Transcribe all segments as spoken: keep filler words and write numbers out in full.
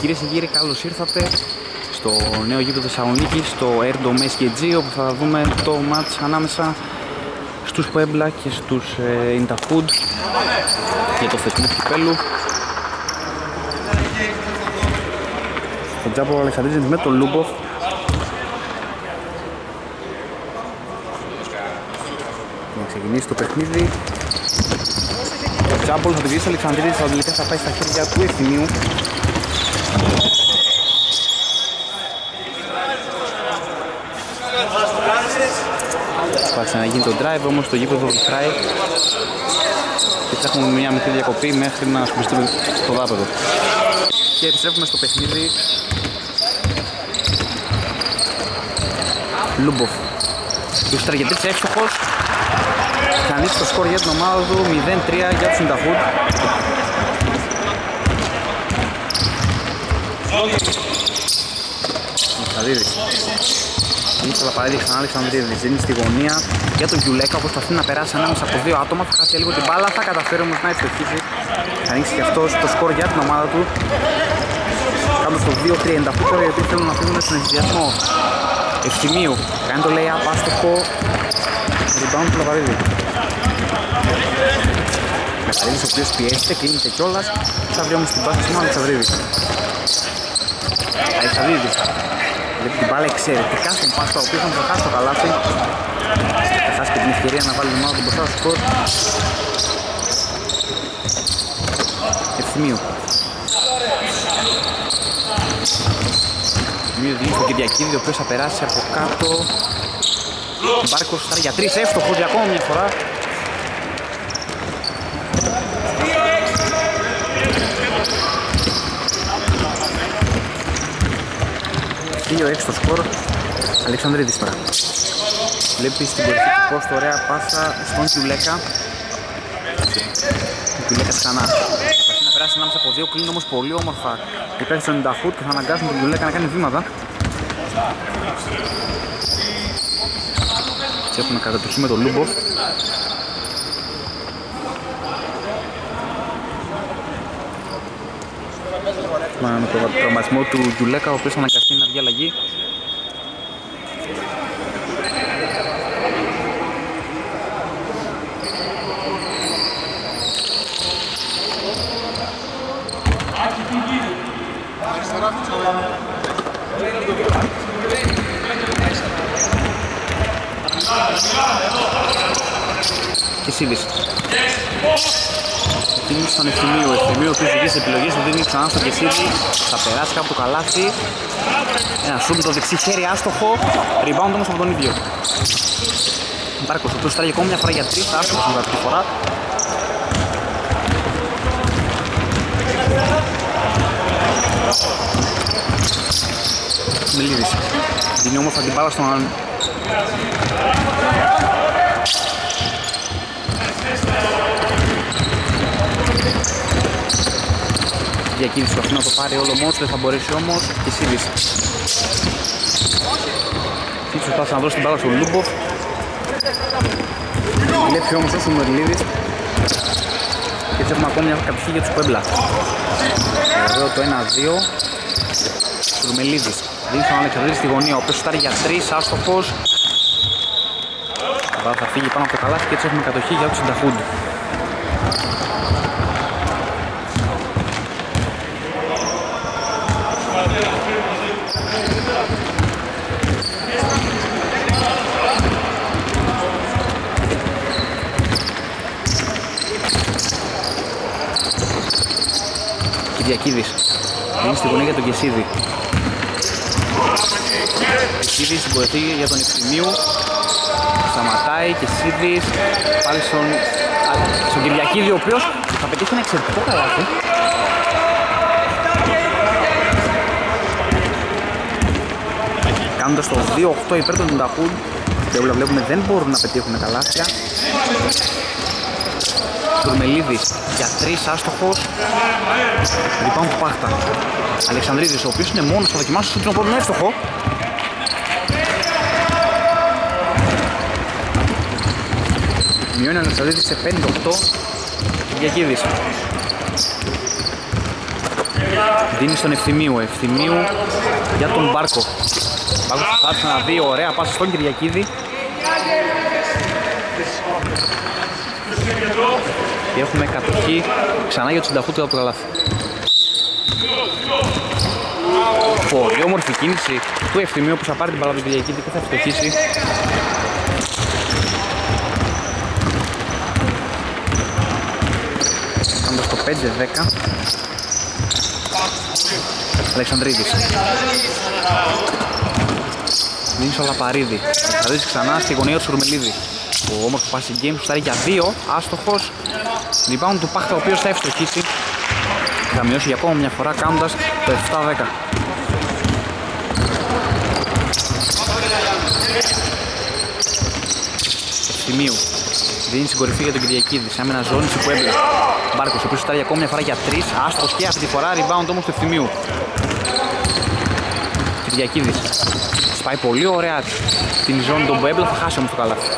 Κυρίες και κύριοι, καλώς ήρθατε στο νέο γήπεδο Θεσσαλονίκης, στο Air Domes και G, όπου θα δούμε το μάτς ανάμεσα στους Puebla και στους ε, Intafood για το φετινό κυπέλλου. Ο Τζάμπο Αλεξανδρίζεται με τον Λούμποφ. Να ξεκινήσει το παιχνίδι. Ο Τζάμπολ θα τη βγει στο Αλεξανδρίδης, αλλά τελικά θα πάει στα χέρια του Ευθυμίου. Πάτσε να γίνει το drive όμως το γήπεδο βοηθάει. Και θα έχουμε μια μικρή διακοπή μέχρι να ασχοληθούμε στο δάπεδο. Και επιστρέφουμε στο παιχνίδι. Λούμποφ. Ο στραγγετής έξοχος. Θα ανοίξει το σκορ για την ομάδα του, μηδέν τρία για τους Intafood. Αλεξανδρίδης. Είναι στο λαπαρίδι ξανά, Αλεξανδρίδης δίνει στη γωνία για τον Γιουλέκα, όπως προσπαθεί να περάσει ανάμεσα από δύο άτομα, θα χάσει λίγο την μπάλα, θα καταφέρει όμως να επιτυχήσει. Θα ανοίξει και αυτός το σκορ για την ομάδα του. Κάτω στο δύο τριάντα, γιατί θέλουν να φύγουν στον ενθουσιασμό. Ευθυμίου, κάνει το lay-up, άστοχο. Rebound του Λαπαρίδη. Λαπαρίδης ο οποίος πιέζεται, κλείνεται κιόλας. Θα βρει όμως την πάση στον Αλεξανδρίδη. Αλεξανδρίδης βλέπει την μπάλα εξαιρετικά στον πάστα, ο οποίος θα προχάσει το καλάθι. Θα χάσει και την ευκαιρία να βάλει την ομάδα του μπροστά στο σκορ. Ευθυμίου. Ευθυμίου δίνει στον Κυριακίδη, ο οποίος θα περάσει από κάτω. Μπάρκος θα για τρεις, εύστοχος για ακόμα μια φορά. δύο έξι το σκορ. Αλεξανδρίδης τώρα. Βλέπεις στην κορυφή του post, ωραία πάσα στον Κιουλέκα. Κιουλέκα ξανά. Προσπαθεί να περάσει ανάμεσα από δύο, κλείνει όμως πολύ όμορφα. Υπάρχει στον Intafood και θα αναγκάσουν τον Κιουλέκα να κάνει βήματα. Έτσι έχουμε κατατοχή με τον Λούμποφ. Με τον τραυματισμό του Γιουλέκα, ο οποίος αναγκαστεί να βγει αλλαγή. Και Σίλης. Δίνει στον Ευθυμίου, ο Ευθυμίου που ζητεί επιλογές, του δίνει ξανά στον Κεσίδη. Θα περάσει κάπου το καλάθι. Ένα σουμ το δεξί χέρι άστοχο. Rebound όμως από τον ίδιο. Μπάρκος, ο οποίος στράγει ακόμα μια φορά για τρεις, θα άστοχο την δεύτερη φορά. Μελίδης. Δίνει όμορφα την μπάλα στον άλλον. Διακίνηση του να το πάρει όλο μόνο, δεν θα μπορέσει όμως και Σίλης. Σίλης προσπάθησε να δώσει την μπάλα στον Λούμποφ. Βλέπει όμως όσο Μερλίδης. Και έτσι έχουμε ακόμη μια καψή για τους Puebla. Εδώ το ένα δύο. Στουρμελίδης. Δίνει στον Αλεξανδρίδη στη γωνία, ο οποίος στάρει για τρεις, άστοχος. Θα φύγει πάνω από το καλάθι και έτσι έχουμε κατοχή για τους Intafood. Κυριακίδης, δίνει στη γωνία για τον Κεσίδη. Κεσίδης συμπορευτεί για τον Ευθυμίου. Σταματάει και Κεσίδης πάλι στον, στον Κυριακίδη, ο οποίος θα πετύχει ένα εξαιρετικό καλάθι. Κάνοντας το δύο οκτώ υπέρ των Intafood. Και όλα βλέπουμε δεν μπορούν να πετύχουν καλάθια. Τουρμελίδης για τρεις, άστοχος. Λοιπόν που πάχτα. Αλεξανδρίδης, ο οποίος είναι μόνος, θα δοκιμάσει στο σούτ, είναι εύστοχο. Μειώνει ο Αλεξανδρίδης σε πέντε οκτώ. Κυριακίδης. δίνει στον Ευθυμίου. Ευθυμίου για τον Μπάρκο. Μπάρκο θα να δει, ωραία πάσα στον Κυριακίδη. Και έχουμε κατοχή ξανά για τους συνταχούτες από το καλάθι. Πολύ όμορφη κίνηση του Ευθυμίου που θα πάρει την μπάλα του Κυριακίδη και θα φτωχίσει. Κάνοντας το πέντε δέκα. Αλεξανδρίδης. Δίνει στο Λαπαρίδη. Θα δεις ξανά στη γωνία του Σουρμελίδη. Ο όμορφος passing game στάρει για δύο. Άστοχος. Rebound του Πάχτα ο οποίος θα ευστοχίσει. Θα μειώσει για ακόμα μια φορά κάνοντας το επτά δέκα. Ευθυμίου. Δίνει στην κορυφή για τον Κυριακίδη. Σε άμενα ζώνη που έμπλε. Μπάρκος ο οποίος στάρει ακόμα μια φορά για τρία. Άστοχος και αυτή τη φορά. Rebound όμως του Ευθυμίου. Κυριακίδης. Σπάει πολύ ωραία την ζώνη των Μπέμπλα, θα χάσει όμως το καλάθι.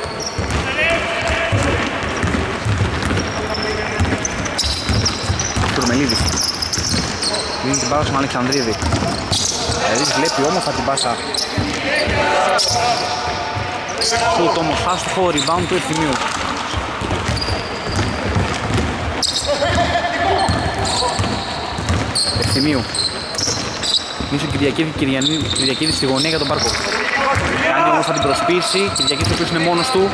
Τουρμελίδης. Δίνει την πάσα στον Αλεξανδρίδη. Αλεξανδρίδης βλέπει όμορφα την πάσα. Σουτ όμως άστοχο, rebound του Ευθυμίου. Ευθυμίου. Μίσο Κυριακίδη, Κυριακίδη στη γωνία για τον Μπάρκο. Κάνει όμως θα την προσποίηση, Κυριακίδης ο οποίος είναι μόνος του.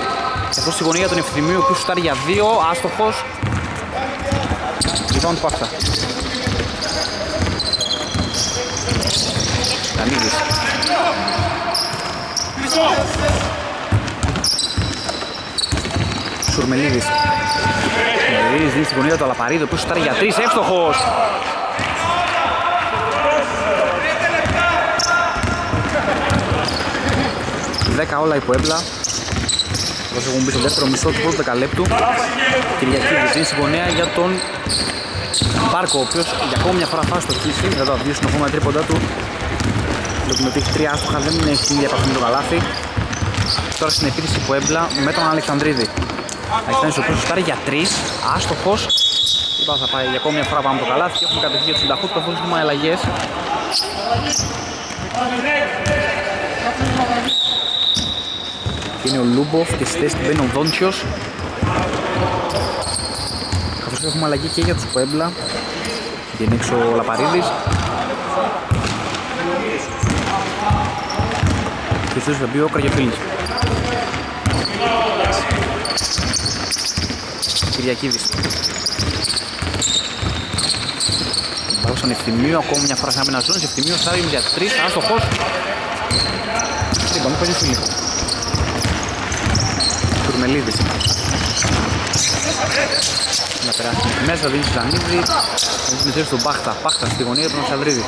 Εδώ στη γωνία τον Ευθυμίου, ο οποίος σουτάρει για δύο, άστοχος. Λιτώνει του Παύτα. Δανίδης. Σουρμελίδης. Σουρμελίδης δίνει στη γωνία του Αλαπαρίδη, ο οποίος σουτάρει για τρεις, εύστοχος. δέκα όλα υπό έμπλα. Όπως έχουν μπει στο δεύτερο μισό του πρώτου δεκαλέπτου. Κυριακίδης δίνει στη γωνία για τον Μπάρκο, ο οποίος για ακόμα μια φορά θα στοχίσει. Δεν θα βγει στον ακόμα τρίποντά του. Βλέπουμε ότι έχει τρία άστοχα, δεν έχει διαπαθή με το καλάθι. Τώρα στην επίθεση υπό έμπλα με τον Αλεξανδρίδη. Αλεξανδρίδης ο οποίος σουτάρει για τρία, άστοχος. Είπα θα πάει για ακόμα μια φορά πάνω από το καλάθι και έχουμε κατοχή για τους συνταχούς, καθώς έχουμε αλλαγές. Είναι ο Λούμποφ και στη θέση του μπαίνει ο Δόντσιος. Καθώς έχουμε αλλαγή και για τους Πέμπλα. Βγαίνει έξω ο Λαπαρίδης. Και στους θα μπει ο Κραγιοφίλης. Κυριακίδης. Πάω στον Ευθυμίου, ακόμα μια φορά σαν άμενα ζώνης. Ευθυμίου θα είναι για τρεις, άστοχος. Είπαμε Κραγιοφίλη. Τουρμελίδης. Να περάσει μέσα, δίνει στον Δανίδη. Δίνει στη θέση του Μπάχτα. Μπάχτα στη γωνία του Αλεξανδρίδη.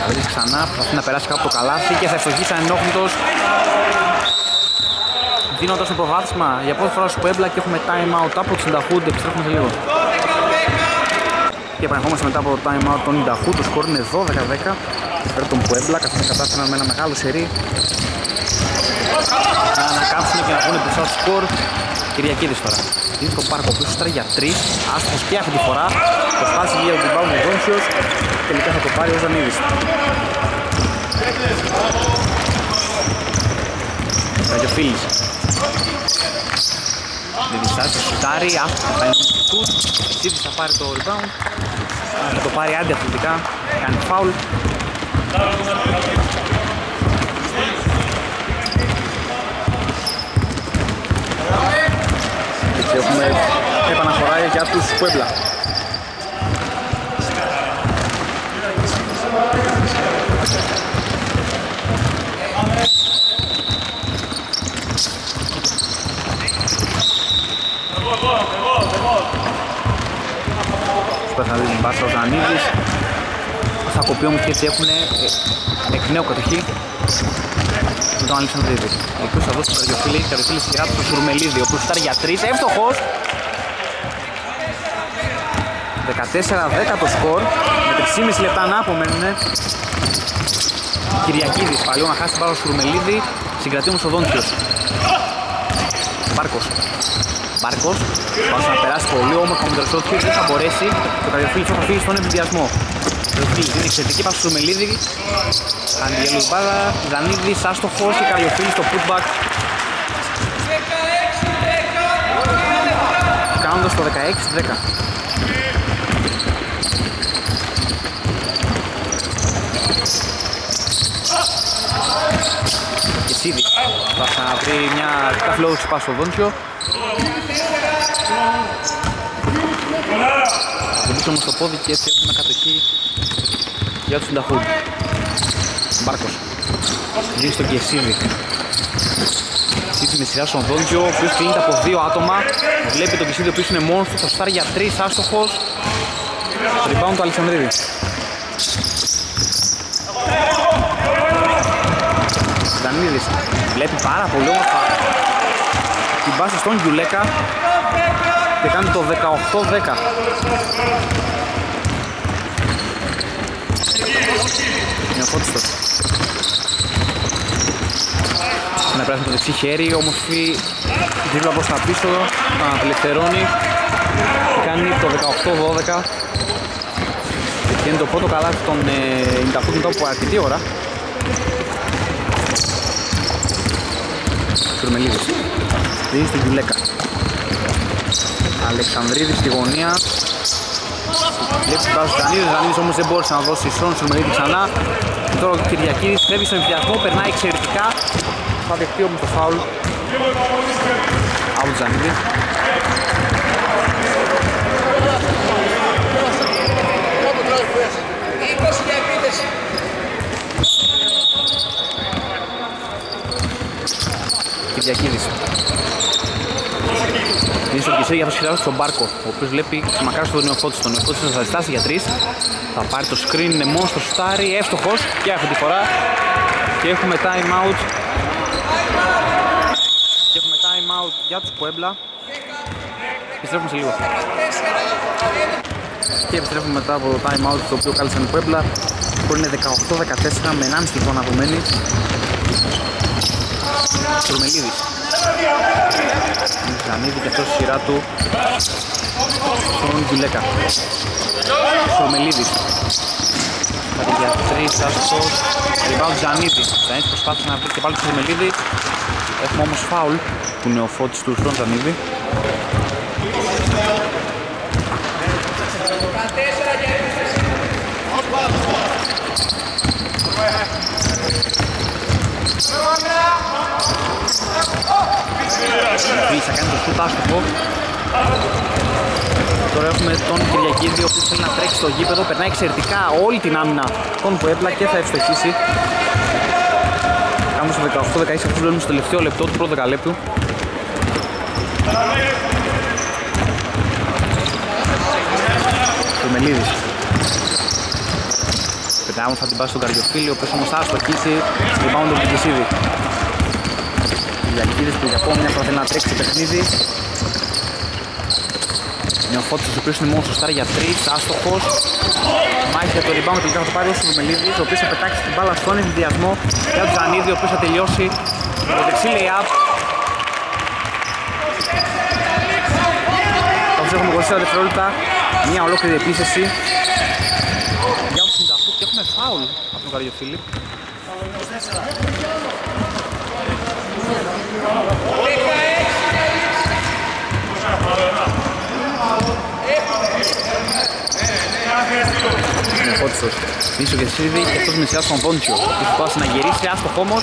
Θα δίνει ξανά, προσπαθεί να περάσει κάπου το καλάθι και θα ευστοχίσει ανενόχλητος. Δίνοντας το προβάδισμα για πρώτη φορά στο Πουέμπλα και έχουμε time out από τους Ινταχούντ. Επιστρέφουμε σε λίγο. Και επανερχόμαστε μετά από το time out των Ινταχούντ. Το σκορ είναι δώδεκα δέκα. Φέρει τον Πουέμπλα, καθώς κατάφεραν με ένα μεγάλο σερί να ανακάμψουν και να βγουν μπροστά στο σκορ. Κυριακίδης τώρα. Είναι το Πάρκο που σουτάρει για τρία. Άστοχος και αυτή τη φορά. Προσπάθησε για τον rebound ο Δόντσιος. Τελικά θα το πάρει ο Ζανίδης. Ραγιοφίλης. Δεν διστάζει το σουτάρι. Άστοχος θα είναι όμως του σουτ. Κυριακίδης θα πάρει το rebound. Θα το πάρει αντιαθλητικά. Κάνει foul. Και έχουμε επαναφορά για τους Πουέμπλα. Σπαθαλίζει την μπάσα ο Ζανίδης. Θα κοπεί όμως και έτσι έχουν εκ νέου κατοχή με τον Αλεξανδρίδη. Ο οποίος θα δώσει τον Καρδιοφίλη, η Καρδιοφίλη σειρά του Σουρμελίδη, ο οποίος ήταν για τρεις, εύστοχος! δεκατέσσερα δέκα το σκορ, με τρεισήμισι λεπτά να απομένουνε. Κυριακίδης, παλιό να χάσει την μπάλα ο Σουρμελίδη, συγκρατεί όμως ο Δόντσιος. Μπάρκος. Μάρκος, βάζει να περάσει πολύ όμορφα με τον Ρεσόφσκι, δεν θα μπορέσει, το Καρδιοφίλης θα φύγει στον εμπειδιασμό. Ρεσόφσκι δίνει εξαιρετική πάσα στο Μελίδη, Αντιελουμπάδα, Δανίδης, άστοχος και Καρδιοφίλης στο putback. Κάνοντας το δεκαέξι δέκα. Κεσίδη θα ξαναβρει μια καφλόουση πάση στο Δόντσιο. Βολούσε όμως το πόδι και έτσι έχουμε κατοχή για τους Νταχούν. Μπάρκος δίνει στον Κεσίδη. Κεσίδη με σειρά στον Δόντσιο, ο οποίος κινείται από δύο άτομα. Βλέπει τον Κεσίδη ο οποίος είναι μόνος του, θα στάρει για τρεις, άστοχος. Rebound του Αλεξανδρίδη. Δανίδης βλέπει πάρα πολύ όμορφα την μπάσα στον Γιουλέκα και κάνει το δεκαοκτώ δέκα. Είναι ο Φώτιστος. Να περάσει το δεξί χέρι, όμορφη δίπλα προς τα πίσω, τα απελευθερώνει και κάνει το δεκαοκτώ δώδεκα και είναι το πρώτο καλάθι των Ινταχούν μετά από αρκετή ώρα. Κουρμελίδης, δίνει στην Γιουλέκα. Αλεξανδρίδης στη γωνία. Βλέπει την πάση του Δανίδης, Δανίδης όμως δεν μπόρεσε να δώσει σόν, Κουρμελίδη ξανά. Τώρα ο Κυριακίδης φεύγει στον εμφυλιασμό, περνάει εξαιρετικά. Θα δεχτεί όμως το φάουλ από τον Δανίδη. Κυριακίδης είναι στον Κυριακίδη για να σχεδιάσει στον Μπάρκο, ο οποίος βλέπει μακάρι τον Νεοφώτης. Τον Νεοφώτης θα ζητάσει για τρεις, θα πάρει το screen, είναι μόνο στο στάρι, εύστοχος και αυτή τη φορά. Και έχουμε time out και έχουμε time out για τους Puebla. Επιστρέφουμε σε λίγο και επιστρέφουμε μετά από το time out το οποίο κάλεσαν οι Puebla. Είναι δεκαοκτώ δεκατέσσερα με ενάμιση τυχόν απομένει. Κουρμελίδης Ζανίδη και αυτός στη σειρά του στον Γιουλέκα. Κουρμελίδης πάτε για τρεις, άστοχος. Ριμπάουντ Ζανίδη. Ζανίδη προσπάθησε να βρει και πάλι τον Κουρμελίδη. Έχουμε όμως φάουλ του Νεοφώτης του στον Ζανίδη. Θα κάνει το σούτ άστοχο. Τώρα έχουμε τον Κυριακίδη, ο οποίος θέλει να τρέξει στο γήπεδο. Περνάει εξαιρετικά όλη την άμυνα των Puebla και θα ευστοχίσει. Κάμε στο δεκαοκτώ δεκαέξι, αυτό βλέπουμε στο τελευταίο λεπτό του πρώτου δεκαλέπτου. Κουρμελίδης πετάμε, θα την πάσει στον Καρδιοφίλη, ο οποίος όμως θα ευστοχίσει. Λυπάμαι τον Κυριακίδη. Κυριακίδης που για ακόμη μια φορά θέλει να τρέξει το παιχνίδι. Νεοφώτης ο οποίος είναι μόνο στο στάρι για τρεις, άστοχος. Μάχη για το rebound, τελικά θα το πάρει ο Σουρμελίδης, ο οποίος θα πετάξει την μπάλα στον ενδιασμό για τον Τζανίδη, ο οποίος θα τελειώσει το δεξί lay-up. Όπως έχουμε είκοσι τέσσερα δευτερόλεπτα, μια ολόκληρη επίθεση για τους Συνταχούς και έχουμε φάουλ από τον Καρδιοφίλη. Είναι ο Φώτιστος, πίσω και Σίδη και αυτός με σειρά στον Βόντσιο. Ίσως πάση να γυρίσει, άστοχο όμως.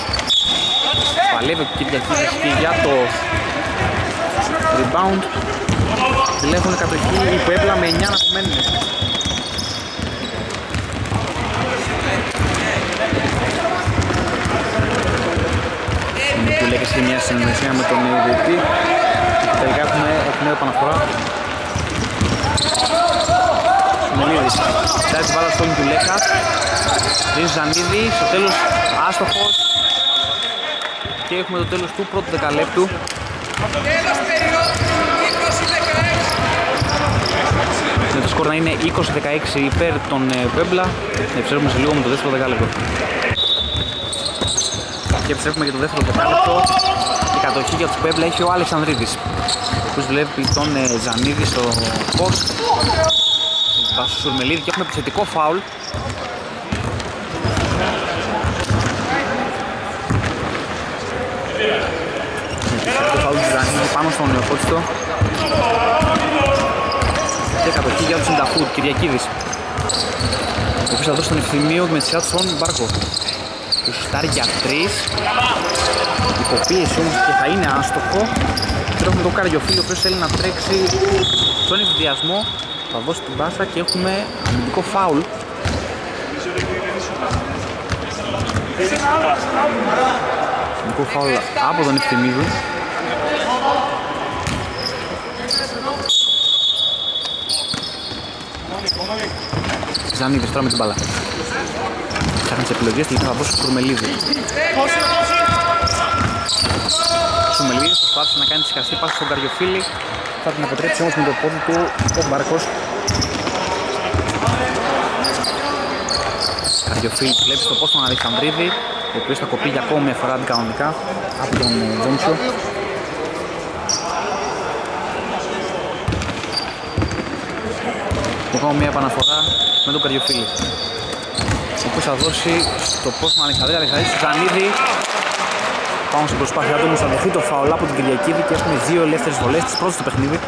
Παλεύει ο Κυριακίδης και για το rebound. Τηλέχουν κατοχή οι Puebla με εννιά να απομένουν. Του λέγεται μια συνεργασία με τον διαιτητή. Τελικά έχουμε εκ νέου επαναφορά. Μελίδης κοιτάει την μπάλα στον Γιουλέκα. Δίνει Ζανίδη, στο τέλος άστοχος. Και έχουμε το τέλος του πρώτου δεκαλέπτου. Με το σκορ να είναι είκοσι δεκαέξι υπέρ των Puebla. Επιστρέφουμε σε λίγο με το δεύτερο δεκάλεπτο. Και επιστρέφουμε για το δεύτερο δεκάλεπτο. Η κατοχή για τους Puebla έχει ο Αλεξανδρίδης. Τους βλέπει τον ε, Ζανίδη στο box. Βάσου Σουρμελίδη και έχουμε επιθετικό φάουλ. Το φάουλ του Ζανίδη πάνω στον Νεοφώτιστο. Και κατοχή για τον Συνταφούρ, Κυριακίδης. Ο οποίος θα δώσει τον Ευθυμίου με τη σειρά του στον Μπάρκο. Του σουτάρει για τρεις. Υποπίεση όμως και θα είναι άστοχο. Και έχουμε τον Καριοφίλη ο οποίος θέλει να τρέξει στον ευδιασμό. Θα δώσει την μπάσα και έχουμε αμυντικό φάουλ. Αμυντικό φάουλ από τον Ευθυμίου. Ζανίδης τώρα με την μπάλα. Ψάχνει τις επιλογές, τελικά θα δώσει ο Σουρμελίδη. Ο Σουρμελίδης προσπάθησε να κάνει τη σκαστή πάση στον Καριοφίλη. Θα την αποτρέψει όμως με το πόδι του ο Μπάρκος. Καριοφίλη βλέπει στο πόστο τον Αλεξανδρίδη, ο οποίος θα κοπεί για ακόμη μια φορά αντικανονικά από τον Τζόνσο. Θα κάνω μια επαναφορά με τον Καριοφίλη, ο οποίος θα δώσει το πόστο Αλεξανδρίδη, Αλεξανδρίδη του Ζανίδη. Πάμε στην προσπάθειά του όμως θα δοθεί το φαουλά από την Κυριακίδη και έχουμε δύο ελεύθερες βολές, τις πρώτες του παιχνίδι.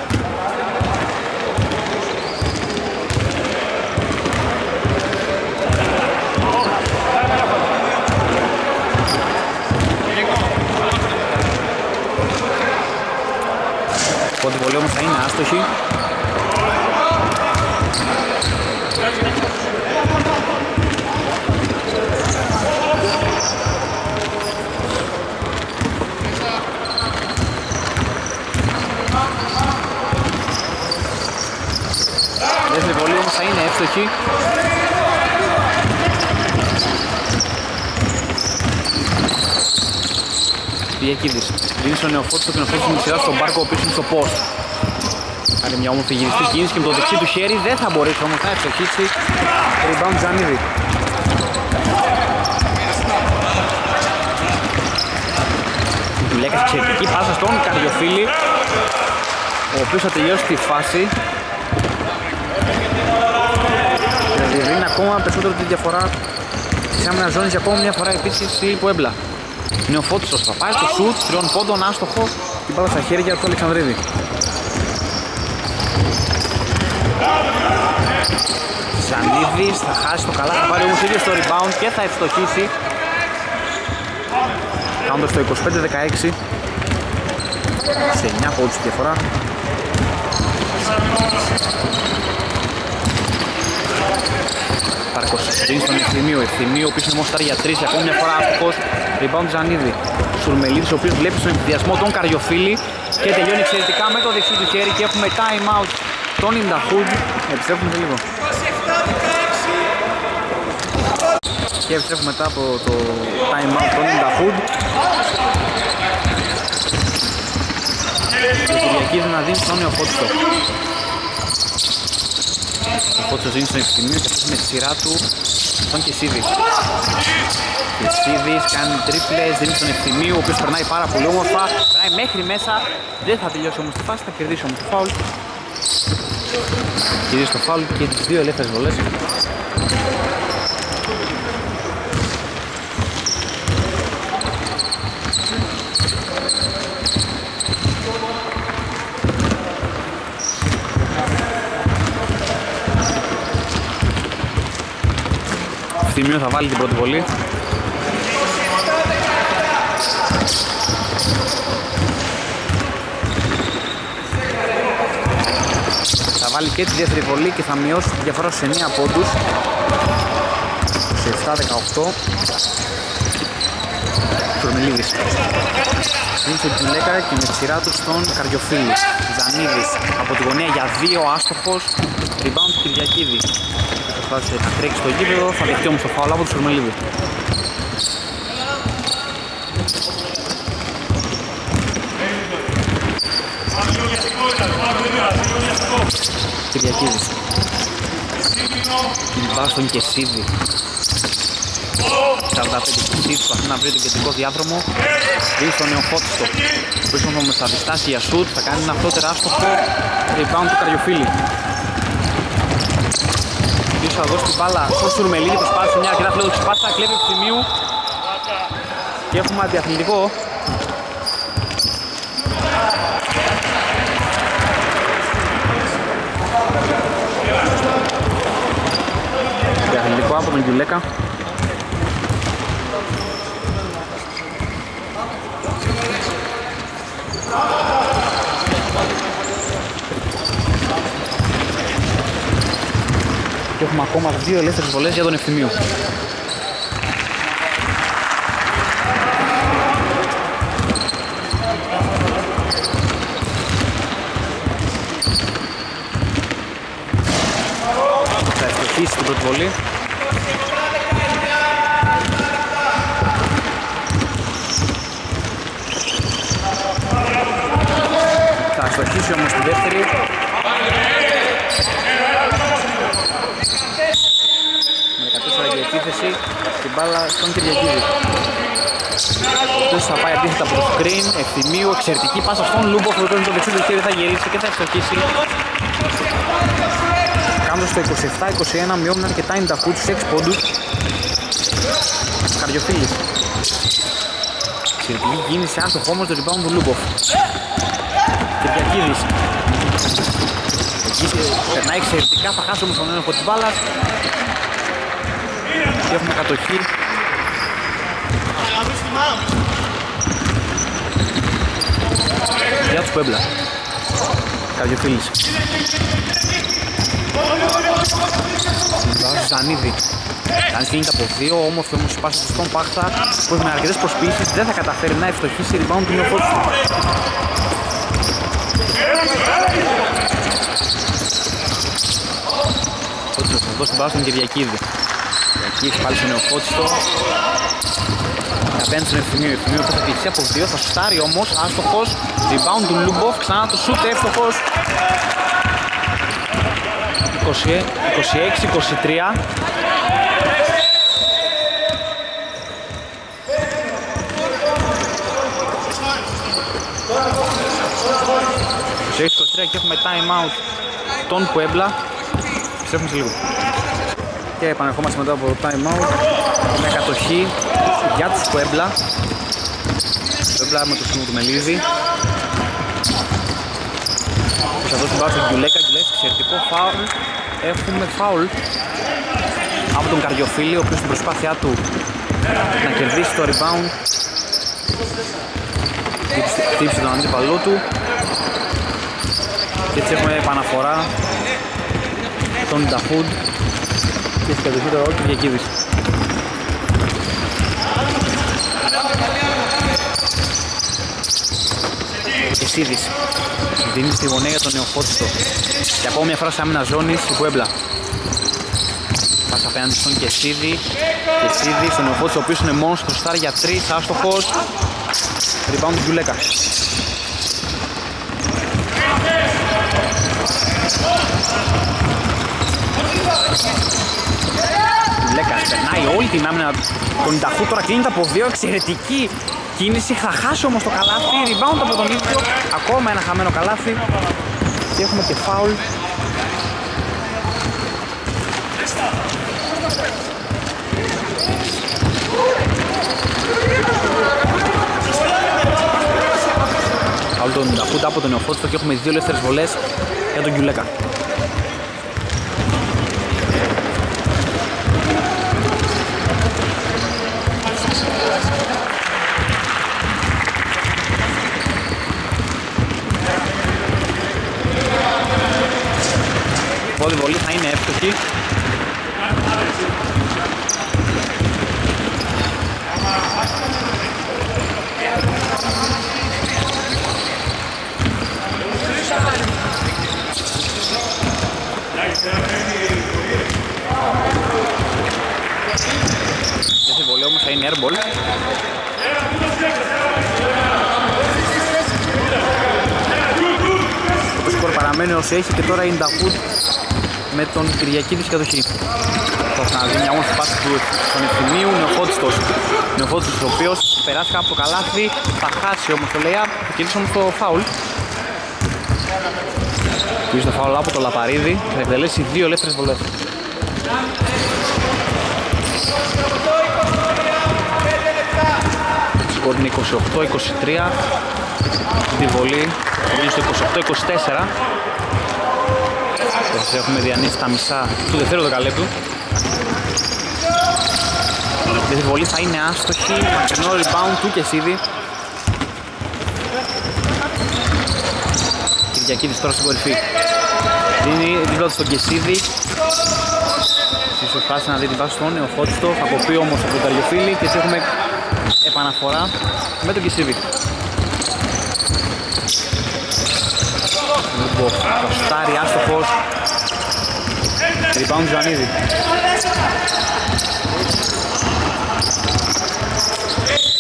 Πρώτη βολή όμως θα είναι άστοχη. Θα είναι εύστοχη. Διακίδης. Δίνει στον Νεοφώτιστο και ο Νεοφώτιστος με σειρά στον Μπάρκο, ο οποίος είναι στο post. Κάνει μια όμορφη γυριστή κίνηση και με το δεξί του χέρι δεν θα μπορέσει όμως να ευθοχίσει. Rebound Ζανίδη. Δουλέκας εξαιρετική πάσα στον Καριοφίλη, ο οποίος θα τελειώσει τη φάση. Είναι ακόμα περισσότερο τη διαφορά της άμυνας ζώνης για ακόμα μια φορά επίσης η Πουέμπλα. Νεοφώτιστος θα πάει στο σουτ, τριών πόντων, άστοχο, την μπάλα στα χέρια του Αλεξανδρίδη. Ζανίδης θα χάσει το καλά, θα πάρει όμως ίδιο στο rebound και θα ευστοχίσει. Κάνοντας το είκοσι πέντε δεκαέξι, σε εννιά πόντους τη διαφορά. Πάρκος δίνει στον Ευθυμίου, Ευθυμίου ο οποίος είναι μόσταρ για τρεις, ακόμη μια φορά άστοχος. Rebound Ζανίδη, Σουρμελίδης ο οποίος βλέπει στον επιδιασμό τον Καριοφίλη και τελειώνει εξαιρετικά με το δεξί του χέρι και έχουμε time out τον Ινταχούντ. Επιστρέφουμε λίγο. Και επιστρέφουμε μετά από το time out τον Ινταχούντ. Και ο Κυριακίδης να δίνει στον Νεοφώτιστο. Ο Φώτσος δίνει στον Ευθυμίου και αυτός με τη σειρά του τον Κεσίδη. Κεσίδης κάνει τρίπλες, δίνει στον Ευθυμίου, ο οποίος περνάει πάρα πολύ όμορφα. Περνάει μέχρι μέσα, δεν θα τελειώσει όμως τη φάση, θα κερδίσει όμως το φάουλ. Κερδίσει το φάουλ και τις δύο ελεύθερες βολές. Ευθυμίου θα βάλει την πρώτη βολή. Θα βάλει και τη δεύτερη βολή και θα μειώσει τη διαφορά σε εννιά πόντους. Σε επτά δεκαοκτώ. Σουρμελίδης. Είναι στον Τζουλέκα και με τη σειρά του στον Καριοφίλη. Ζανίδης από τη γωνία για δύο, άστοχος. Rebound Κυριακίδη. Βάζει να τρέξει στο γήπεδο, θα δεχτεί όμως το φάουλ από τον Σουρμελίδη. Κυριακίδης. Κυριακίδης. Κυριακίδης. Κυριακίδης. σαράντα πέντε του να βρει τον κεντρικό διάδρομο. Δίνει στον Νεοφώτιστο. Πίσω με στα διστάσια σουτ θα κάνει ένα αυτό τεράστιο rebound του Καριοφίλη. Πίσω θα δώσει την μπάλα στον Σουρμελίδη, το σπάσει μια αρκετά φλέγω της Πάτσα, κλέβει Ευθυμίου και έχουμε αντιαθλητικό. Αντιαθλητικό από τον Γιουλέκα. Και έχουμε ακόμα δύο ελεύθερες βολές για τον Ευθυμίου. Θα ευτυχίσει την πρώτη βολή. Θα ευτυχίσει όμως τη δεύτερη. Την μπάλα στον Κυριακίδη. Αυτός θα πάει αντίθετα από το screen. Ευθυμίου, εξαιρετική πάσα στον Λούμπο. Που το δεξί του χέρι θα γυρίσει και θα ευστοχίσει. Κάμω στο είκοσι επτά είκοσι ένα, μειώνουν αρκετά είναι τα χούτ, έξι πόντους. Καριοφίλης. Εξαιρετική κίνηση, αν το χώμος το rebound του Λούμπο. Κυριακίδης. Περνάει εξαιρετικά, θα χάσει όμως τον έλεγχο της μπάλας. Και έχουμε κατοχή. Για τους Πέμπλα. Καριοφίλης. Βάζει Ζανίδη. Αν κινείται από δύο, όμορφη όμως η πάση του στον Πάχτα, που με αρκετές προσποιήσεις δεν θα καταφέρει να ευστοχίσει rebound του Νεοφώτιστου. Φώτιστος θα δώσει μπάλα στον Κυριακίδη. Και έχει πάλι στο Νεοφώτιστο. Θα μπαίνει στον Ευθυμίου. Ευθυμίου θα τυχίσει από δύο, θα σουτάρει όμως. Άστοχος, rebound του Λούμποφ, ξανά το σουτ, εύστοχος. είκοσι έξι είκοσι τρία. είκοσι έξι είκοσι τρία και έχουμε time out τον Πουέμπλα. Ψεύχουμε σε λίγο. Και επανερχόμαστε μετά από το time out με κατοχή για τους Πουέμπλα. Πουέμπλα με το σύνολο του Μελίδη. Θα δώσει μπάλα στον Γκιουλέκα, Γκιουλέκα, εξαιρετικό φάουλ. Έχουμε φάουλ από τον Καριοφίλη, ο οποίος στην προσπάθειά του να κερδίσει το rebound χτύπησε τον αντίπαλό του και έτσι έχουμε επαναφορά τον Νταφούντ και στην κατοχή του Κυριακίδης. Κεσίδης δίνει στη γωνία για τον Νεοφώτιστο και ακόμα μια φορά σε άμυνα ζώνης η Πουέμπλα. Πάσα απέναντι στον Κεσίδη. Κεσίδη στον Νεοφώτιστο ο οποίος είναι μόνος του στάρ για τρεις, άστοχος. Rebound του Γιουλέκα. Γιουλέκας περνάει όλη την άμυνα τον Νταχού, τώρα κλείνεται από δύο, εξαιρετική κίνηση, θα χάσει όμως το καλάθι, rebound από τον ίδιο, ακόμα ένα χαμένο καλάθι και έχουμε και φάουλ. Φάουλ τον Νταχούτα από τον Νεοφώτιστο και έχουμε δύο ελεύθερες βολές για τον Γιουλέκα. Η βολή θα είναι εύστοχη. Αυτή η βολή όμως θα είναι airball. Το σκορ παραμένει όσο έχει και τώρα είναι τα foot με τον Κυριακίδη στην κατοχή. Το Αναδημιαγούν στην πάση του Πανεπιστημίου. Νεοφώτιστος, Νεοφώτιστος ο οποίος περάσει από το καλάθι, θα χάσει όμως το layup, θα κυλήσει όμως το foul. Κυλήσει το foul από το Λαπαρίδη και θα εκτελέσει δύο ελεύθερες βολές. Σκορ είναι είκοσι οκτώ είκοσι τρία. Τη βολή είναι στο είκοσι οκτώ είκοσι τέσσερα. Έχουμε διανύσει τα μισά του δεύτερου δεκαλέπτου. Η βολή θα είναι άστοχη, μακρινό rebound του Κεσίδη. Κυριακίδης τώρα στην κορυφή. Δίνει δίπλα στον Κεσίδη. Ίσως πάση να δει την πάση στον Νεοφώτιστο, θα κοπεί όμως από τον Καριοφίλη και έτσι έχουμε επαναφορά με τον Κεσίδη. Κοστάρι, άστοχος. Rebound Ζανίδη.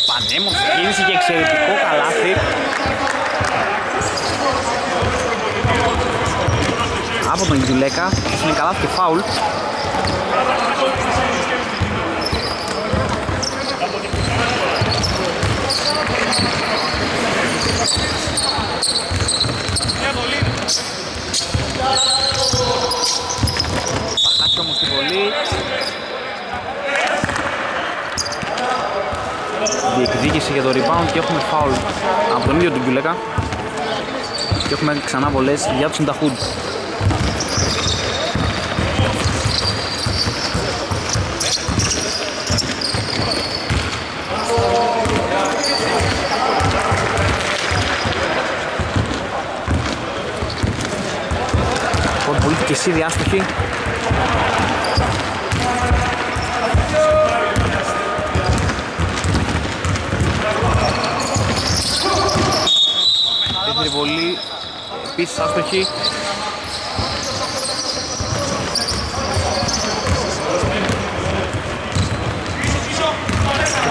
Πανέμορφη κίνηση και εξαιρετικό καλάθι από τον Γιλέκα. Είναι καλάθι και φάουλ. Θα χάσει όμως τη βολή. Διεκδίκηση για το rebound και έχουμε foul από τον ίδιο του Γκουλέκα. Και έχουμε ξανά βολές για τους Συνταχούντ. Και εσύ διάστοχη. Δεύτερη βολή, επίσης άστοχη.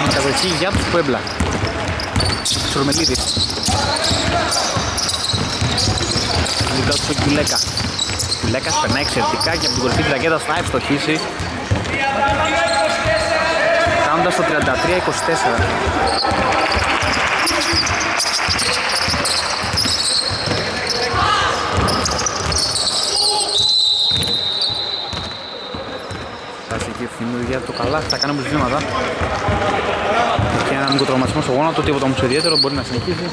Και κατοχή για τους Πουέμπλα. Σορμελίδης. Λίκα του Κουλέκα. Λέκα περνάει εξαιρετικά και από την κορυφή της ρακέτας θα ευστοχίσει, κάνοντας το τριάντα τρία είκοσι τέσσερα. Φτάσει εκεί ευθυνούργια το καλά, θα κάνει όμως βήματα και έναν μικροτραυματισμό στο γόνατο, τίποτα όμως ιδιαίτερο, μπορεί να συνεχίσει.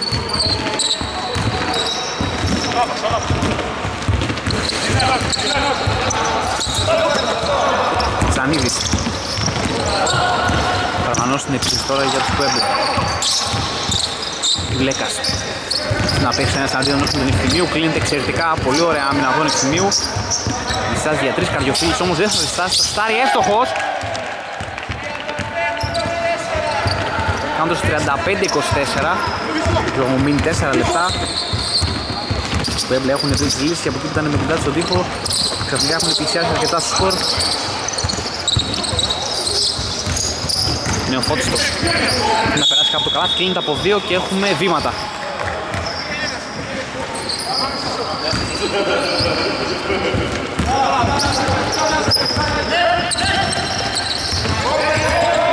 Ζανίδης. Παραγανώς την επίσης τώρα για τους Πουέμπλα. Γλέκας. Να παίξει ένας αντίον του Νικτιμίου. Κλείνεται εξαιρετικά. Πολύ ωραία άμυνα από τον Νικτιμίου. Διστάζει για τρεις Καρδιοφίλης, όμως δεν θα διστάσει. Στάρι εύστοχος. Κάνοντας τριάντα πέντε είκοσι τέσσερα. Λογομείνει τέσσερα λεπτά. Οι Πουέμπλα έχουν βρει τη λύση και από εκεί που ήταν με κοντά στον τοίχο ξαφνικά έχουν πλησιάσει αρκετά στο σκορ. Νεοφώτιστος να περάσει κάπου το καλάθι, κλείνεται από δύο και έχουμε βήματα.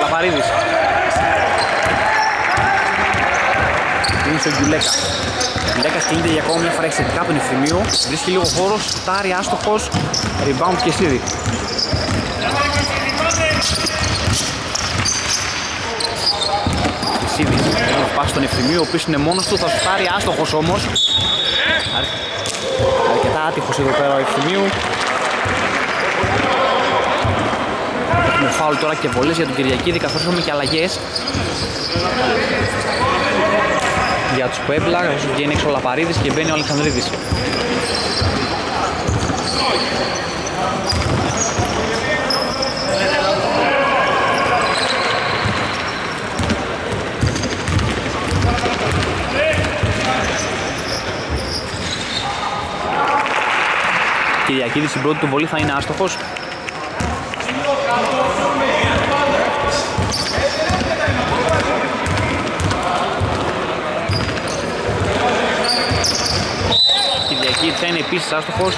Λαπαρίδης. Είναι στον Γκουλέκα. Γκουλέκας κινείται για ακόμα μια φορά εξαιρετικά από τον Ευθυμίου. Βρίσκει λίγο χώρο, στάρι άστοχος, rebound και σίδι. Σίδι, θα πάσει στον Ευθυμίου, ο οποίος είναι μόνος του, θα στάρι άστοχος όμως. Αρκετά άτυχος εδώ πέρα ο Ευθυμίου. Έχουμε φάουλ τώρα και βολές για τον Κυριακίδη, καθώς έχουμε και αλλαγές για τους Πουέμπλα, καθώς βγαίνει έξω ο Λαπαρίδης και μπαίνει ο Αλεξανδρίδης. Κυριακίδης στην πρώτη του βολή θα είναι άστοχος. Κυριακίδης θα είναι επίσης άστοχος.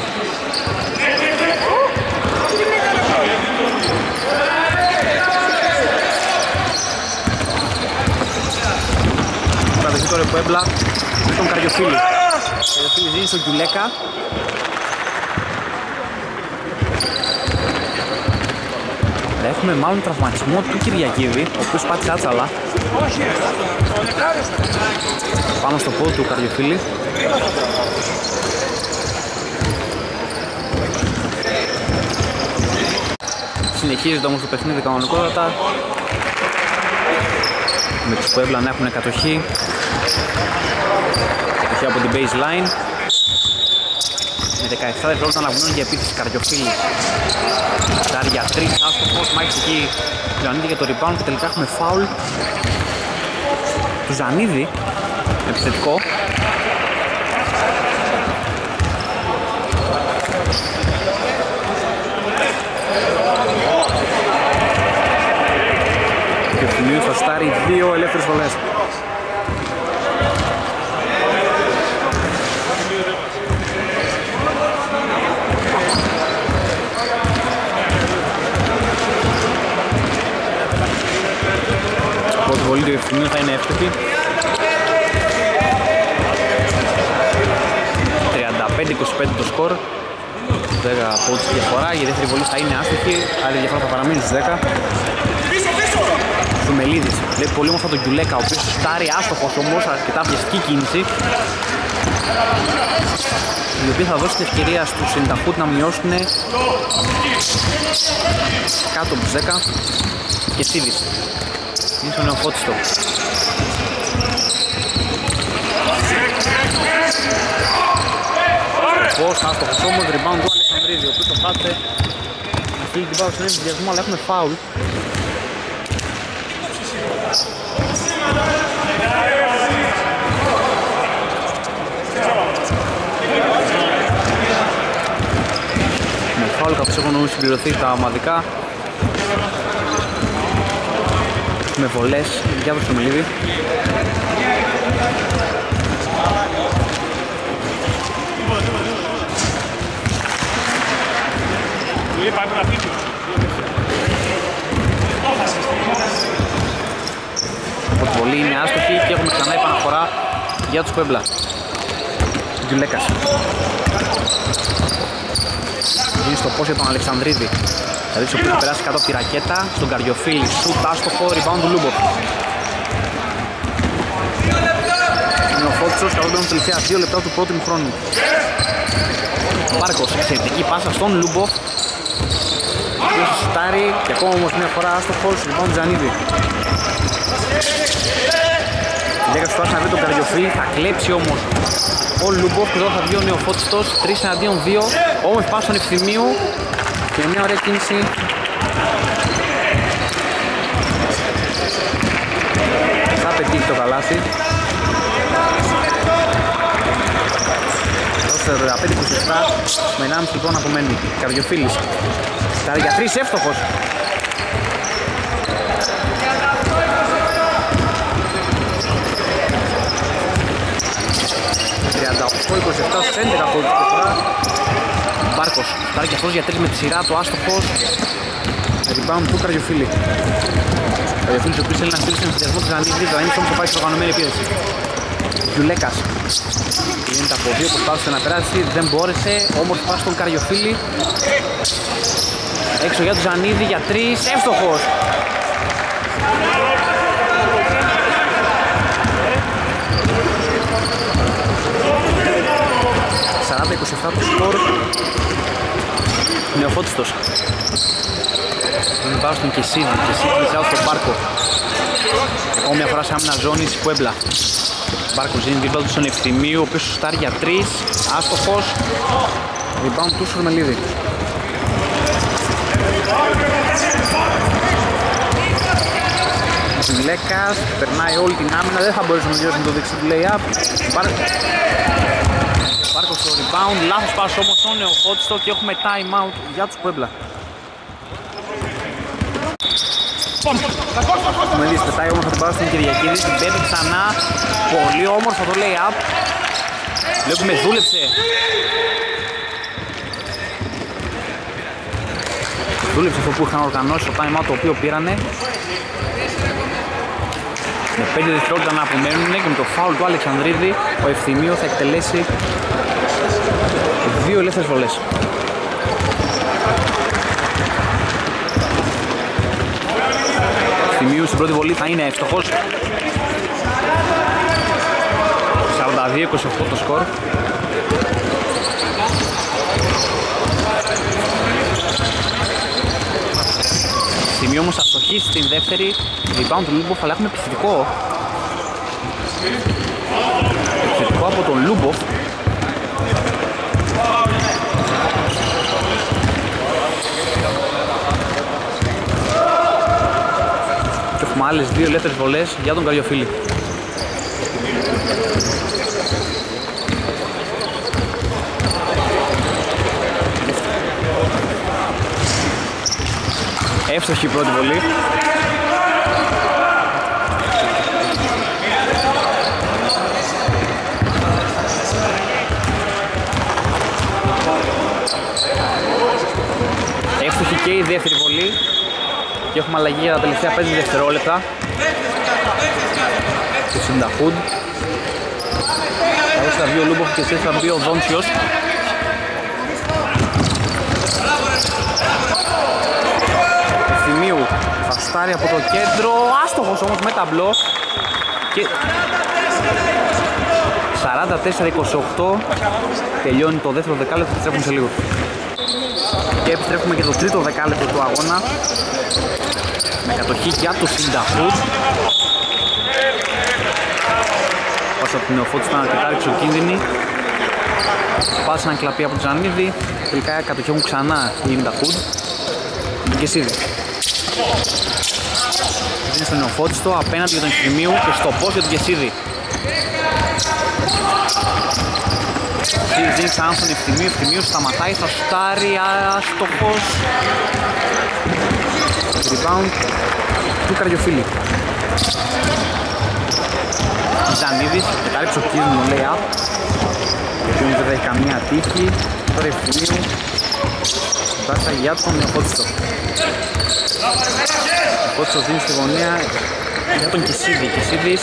Τώρα η Πουέμπλα με τον Καριοφίλη. Καριοφίλη δίνει στον Κιουλέκα. Έχουμε μάλλον τραυματισμό του Κυριακίδη, ο οποίος πάτησε άτσαλα πάνω στο πόδι του Καριοφίλη. Συνεχίζεται όμως το παιχνίδι κανονικότατα, με τους Πουέμπλα να έχουν κατοχή, κατοχή από την baseline. Με δεκαεπτά δευτερόλεπτα να βγουν για επίθεση Καριοφίλη. Τάρια τρία, άστοχος, Μάικς εκεί Ζανίδη για το rebound και τελικά έχουμε φάουλ του Ζανίδη, επιθετικό. Και ο Φιλίου θα στάρει δύο ελεύθερες βολές. Πολύ διευθυνή θα είναι εύκολη. τριάντα πέντε είκοσι πέντε το σκορ. δέκα από τη διαφορά. Η δεύτερη βολή θα είναι άστοχη, άρα η διαφορά θα παραμείνει στις δέκα. Ζουμελίδης λέει πολύ όμορφα τον Κιουλέκα, ο οποίος στάρει άστοχος όμως, αρκετά πιεστική κίνηση, η οποία θα δώσει την ευκαιρία στους Συνταχούτ να μειώσουν κάτω από τις δέκα. Και Σίδης είναι στο νεοφώτιστο. Πώς άστοχος όμως, rebound του Αλεξανδρίδη, ο οποίος το πάτε να στείλει την πάρα στον ενδιασμό, αλλά έχουμε φάουλ. Με φάουλ καθώς έχουν συμπληρωθεί τα ομαδικά. Με βολές, για το Σομιλίδη. Η βολή είναι άστοχη και έχουμε ξανά επαναφορά για τους Πέμπλα. Γκουλέκας. Γίνει στο πώς για τον Αλεξανδρίδη. Θα δείξει ο οποίος θα περάσει κάτω από τη ρακέτα, στον Καριοφίλη, σουτ άστοχο, rebound του Λούμπο. Είναι ο Φότσος, καλούνται με τελευταία δύο λεπτά του πρώτου χρόνου. Ο Μάρκος, εξαιρετική πάσα στον Λούμπο, ο οποίος σουτάρει και ακόμα όμως μια φορά άστοχος, rebound του Ζανίδη. Λέγα στο άσχα να βρει τον Καριοφίλη, θα κλέψει όμως ο Λούμπο και εδώ θα βγει ο νεοφώτιστος, τρεις εναντίον δύο, όμως πάσα στον Ευθυμίου. Και μια ωραία κίνηση θα πετύχει το καλάθι. Τώρα σαράντα πέντε είκοσι επτά με ενάμιση λοιπόν απομένει. Καριοφίλης τα για τρεις, εύστοχος. Τριάντα οκτώ είκοσι επτά σέντερ από την πλευρά. Μπάρκος, φτάρει και αυτός για τρεις με τη σειρά του, άστοχος. Rebound του Καριοφίλη. Καριοφίλης ο οποίος θέλει να στείλει στον συνδυασμό της Ζανίδη, το Ένις όμως θα πάει στην οργανωμένη επίθεση. Γιουλέκας κλείνεται από δύο, προσπάθησε να περάσει, δεν μπόρεσε, όμως πάει στον Καριοφίλη. Έξω για τον Ζανίδη για τρεις, εύστοχος. σαράντα είκοσι επτά το σκορ. Νεοφώτιστος. Μην πάω στον Κεσίδη, Κεσίδη κλεισάω στον Μπάρκο. Ακόμα μια φορά σε άμυνα ζώνη στη Πουέμπλα. Μπάρκο δίνει δίπλα του στον Ευθυμίου, ο οποίος σουτάρει για τρεις, άστοχος. Rebound του Σουρμελίδη. Ζουλέκας, περνάει όλη την άμυνα, δεν θα μπορέσουμε να τελειώσουμε το δεξί του lay-up. Μπάρκο στο rebound, λάθος πας όμως στον νεοφώτιστο και έχουμε time out για τους Πουέμπλα. Ο Μελής πετάει όμως θα την πάρω στην Κυριακίδη, την παίρνει ξανά, πολύ όμορφο το lay-up. Βλέπουμε δούλεψε. Δούλεψε αυτό που είχαν οργανώσει το time out το οποίο πήρανε. Με πέντε δευτερόλεπτα να απομένουν και με το φάουλ του Αλεξανδρίδη ο Ευθυμίου θα εκτελέσει δύο ελεύθερες βολές. Ο Ευθυμίου στην πρώτη βολή θα είναι ευτυχώς. σαράντα δύο είκοσι οκτώ το σκορ. Ευθυμίου όμως αστοχή στην δεύτερη rebound του Λούμποφ, αλλά έχουμε επιθετικό. Επιθετικό από τον Λούμποφ. Και έχουμε άλλες δύο ελεύθερες βολές για τον Καριοφίλη. Εύστοχη πρώτη βολή. Εύστοχη και η δεύτερη βολή. Και έχουμε αλλαγή για τα τελευταία πέντε δευτερόλεπτα. Και Σινταχούντ. Θα δώσει τα δύο Λούμποφ και στις θα μπει ο Δόντσιος. Φαστάρει από το κέντρο, άστοχος όμως με ταμπλό και σαράντα τέσσερα είκοσι οκτώ τελειώνει το δεύτερο δεκάλεπτο, επιστρέφουμε σε λίγο. Και επιστρέφουμε και το τρίτο δεκάλεπτο του αγώνα με κατοχή για του Σινταχούντ. Πάσα από την Νεοφώτης ήταν αρκετά ρηξοκίνδυνη. Πάσα να κλαπεί από τον Τζανίδη, τελικά κατοχή έχουν ξανά οι Σινταχούντ. Και εσύ είναι στον Νεοφώτιστο, απέναντι για τον Ευθυμίου και στο πώς για τον Κεσίδη. Δίνει ξανά στον Ευθυμίου, Ευθυμίου σταματάει, θα σουτάρει, άστοχος. Rebound του Καριοφίλη. Ζανίδης, κατάληψε ο Κίσμου, λέει απ. Γιατί όμως δεν θα έχει καμία τύχη. Τώρα Ευθυμίου, πάσα για τον Νεοφώτιστο. Ο Κώστος δίνει στη γωνία για τον Κεσίδη, Κεσίδης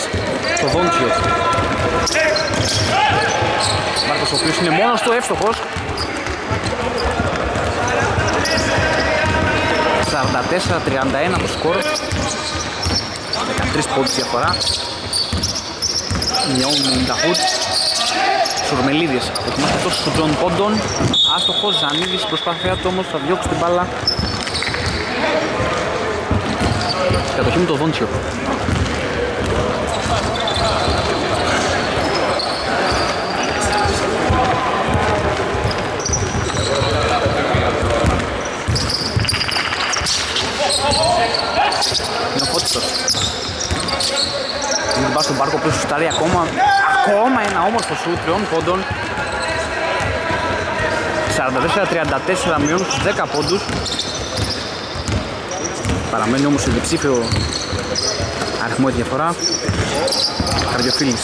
στο Δόντσιο. Ο Μάρκος ο οποίος είναι μόνος του, εύστοχος. σαράντα τέσσερα τριάντα ένα το σκορ. δεκατρείς πόντους διαφορά. Μειώνουν τα χουτ. Σουρμελίδης, δοκιμάστε αυτός του Τζον Πόντον. Άστοχος, Ζανίδης, προσπάθειά του όμως θα διώξει την μπάλα. Κατοχή με το Δόντσιο. Είναι ο Φώτιστος. Είναι την πάση στον Πάρκο που σουτάρει ακόμα. Ακόμα ένα όμορφο σου τριών πόντων. σαράντα τέσσερα τριάντα τέσσερα μειώνουν στους δέκα πόντους. Παραμένει όμως σε διψήφιο αριθμό η διαφορά. Καρδιοφίλης.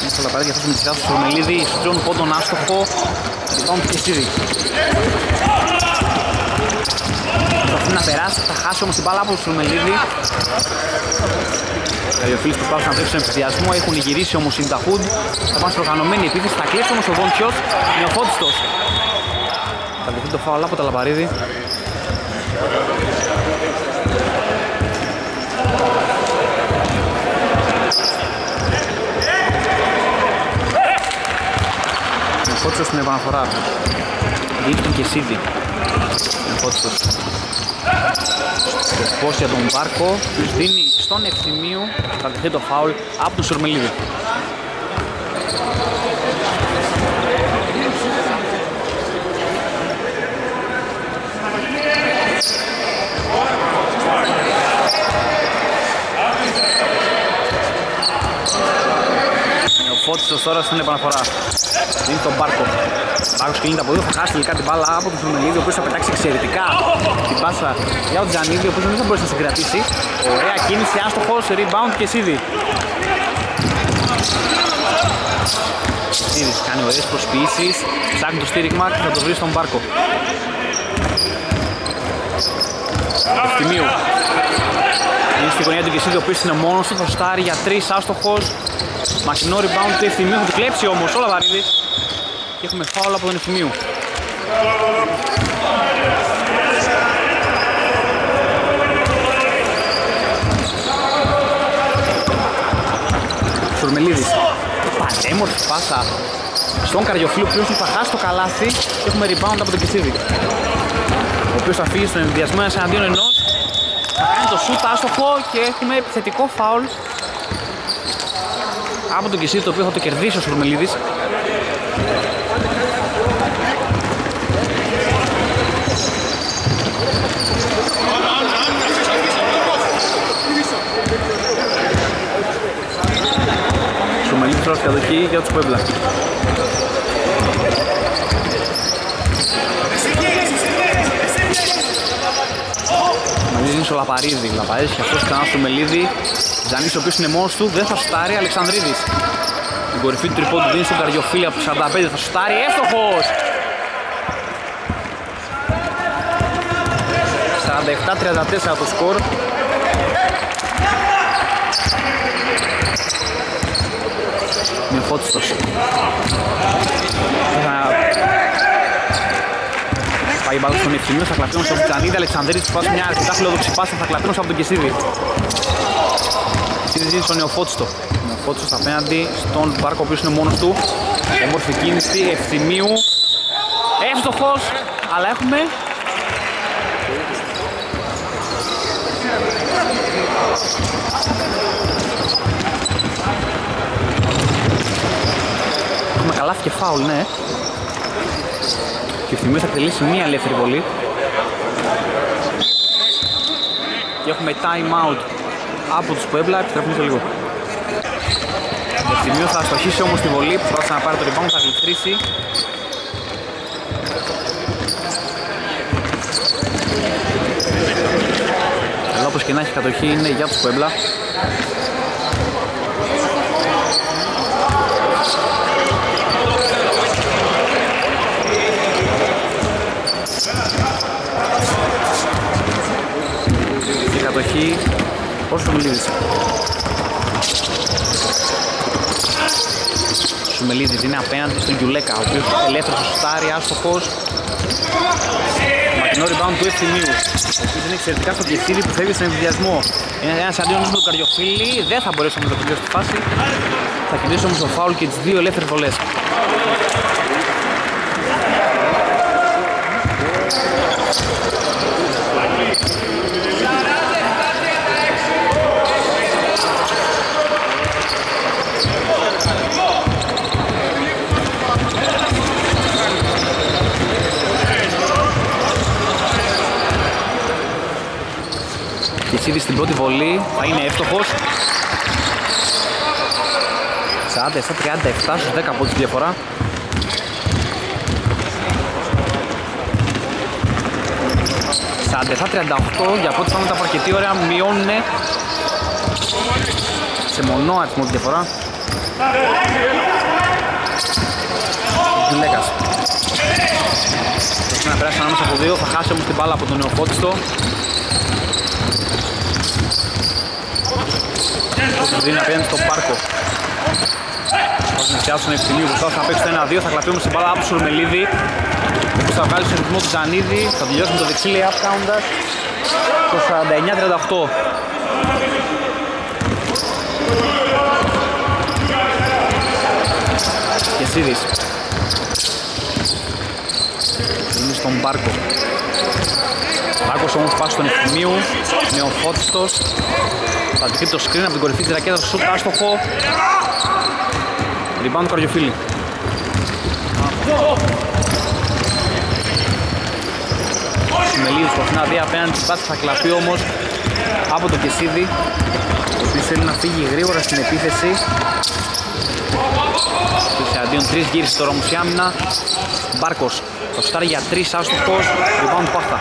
Είμαστε όλα παράδειγμα αυτός με τη σειρά του Σουρμελίδη. Στρώνουν πόντον άστοχο. Λυπάμουν και στήρι. Προσπαθεί να περάσει, θα χάσει όμως την μπάλα από τον Σουρμελίδη. Καρδιοφίλης προσπάθησαν να τρέξουν εμφυδιασμό. Έχουν γυρίσει όμως οι Νταχούντ. Θα πάνε στην οργανωμένη επίθεση. Θα κλέψει όμως ο Δόντσιος. Νεοφώτιστος. Θα δεχτεί το φάουλ από τα Λαμπαρίδη. Νεοφώτιστος στην επαναφορά. Λείπτουν και Σίδη. Νεοφώτιστος. Και πώς για τον Μπάρκο τους δίνει στον Ευθυμίου. Θα δεχτεί το φάουλ από τον Σουρμελίδη. Νεοφώτιστος τώρα στην επαναφορά. Δίνει τον Μπάρκο. Μπάρκος κινείται από δύο, θα χάσει τελικά την μπάλα από τον Σουρμελίδη, ο οποίος θα πετάξει εξαιρετικά την πάσα για τον Τζανίδη, ο οποίος δεν θα μπορέσει να συγκρατήσει. Ωραία κίνηση, άστοχος, rebound και Σίδη. Σίδης κάνει ωραίες προσποιήσεις, ψάχνει το στήριγμα και θα το βρει στον Μπάρκο. Ευθυμίου. Είναι στη γωνία του Κεσίδη, ο οποίος είναι μόνος του, φροστάρει για τρεις, άστοχος. Μακρινό rebound του Ευθυμίου, θα του κλέψει όμως ο Λαβαρίδης. Και έχουμε φάουλ από τον Ευθυμίου. Σουρμελίδης, πανέμορφη πάσα στον Καριοφύλλου, ο οποίος θα χάσει το καλάθι. Και έχουμε rebound από τον Κεσίδη, ο οποίος θα φύγει στον ενδιασμό ένας εναντίον ενός. Θα κάνει το σούτ άστοχο και έχουμε επιθετικό φάουλ από τον Κεσίδη, το οποίο θα το κερδίσει ο Σουρμελίδης. Σουρμελίδης τώρα στην κατοχή για τους Πέμπλα. Ο Λαπαρίδη, Λαπαρίδης και αυτός ξανά στο Μελίδη. Ζανής, ο οποίος είναι μόνος του, δεν θα σουτάρει. Αλεξανδρίδης, την κορυφή του τριπόντου του δίνει στον Καριοφύλλη από σαράντα πέντε, θα σουτάρει, εύστοχος! σαράντα επτά τριάντα τέσσερα το σκορ. Είναι φώτιστος. Πάει μπάλα στον Ευθυμίου, θα κλαπτύνω στον Πιτσανίδη. Αλεξανδρίδης πας μια αρκετά φιλοδοξή πάσα, θα κλαπτύνω από τον Κεσίδη. Κεσίδης δίνει στον Νεοφώτιστο. Νεοφώτιστος απέναντι στον Μπάρκο, ο οποίος είναι μόνος του. Εμόρφη κίνηση Ευθυμίου. Εύστοχος, αλλά έχουμε... Έχουμε καλάθι και φάουλ, ναι. Και ο Ευθυμίου θα τελείσει μία ελεύθερη βολή. Και έχουμε time out από τους Πουέμπλα, επιστρέφουμε σε λίγο. Ο Ευθυμίου θα αστοχίσει όμως τη βολή, προσπάθησε να πάρει το rebound, θα γλιτρήσει. Αλλά όπως και να έχει, η κατοχή είναι για τους Πουέμπλα. Κατοχή ο Σουμελίδης. Ο Σουμελίδης είναι απέναντι στον Γιουλέκα, ο οποίος ελεύθερος σουτάρει, άστοχος. Μακρινό rebound του Ευθυμίου, ο οποίος είναι εξαιρετικά στον Κεσίδη που φεύγει στον εμβιδιασμό. Είναι ένας αντίον του Καριοφύλλη, δεν θα μπορέσει να το τελειώσει τη φάση. Θα κινήσει όμως το φάουλ και τις δύο ελεύθερες βολές. Κεσίδης στην πρώτη βολή θα είναι εύστοχος. σαράντα επτά τριάντα επτά στους δέκα πόντους διαφορά. σαράντα επτά τριάντα οκτώ, για πόντους πάνω τα παρκετή ωραία, μειώνουν σε μονό αριθμό τη διαφορά. Γουλέκας πρέπει να περάσει ανάμεσα από δύο, θα χάσει όμως την μπάλα από τον Νεοφώτιστο. Το δίνει απέναντι στον Πάρκο. Θα συνεχιάσουν Ευθυμίου, Βουστάς θα παίξει το ένα δύο, θα κλαπτούμε στην μπάλα από τον Σουρμελίδη, ο οποίος θα βγάλει στον ρυθμό του Τζανίδη, θα τελειώσουμε το δεξί lay-up counters το σαράντα εννιά τριάντα οκτώ. Κεσίδης είναι στον Πάρκο. Πάρκος όμως πας στον Ευθυμίου, Νεοφώτιστος. Θα αντικρύπτει το screen από την κορυφή της ρακέτας, σουτ άστοχο. Rebound του Καριοφύλλη. Σουμελίδης προσπαθεί να δει απέναντι στην πάση, θα κλαπεί όμως από τον Κεσίδη, ο οποίος θέλει να φύγει γρήγορα στην επίθεση. Τους αντίον τρεις γύρισε τώρα όμως η άμυνα. Μπάρκος, το σουτάρει για τρεις άστοχος, rebound του Πάχτα.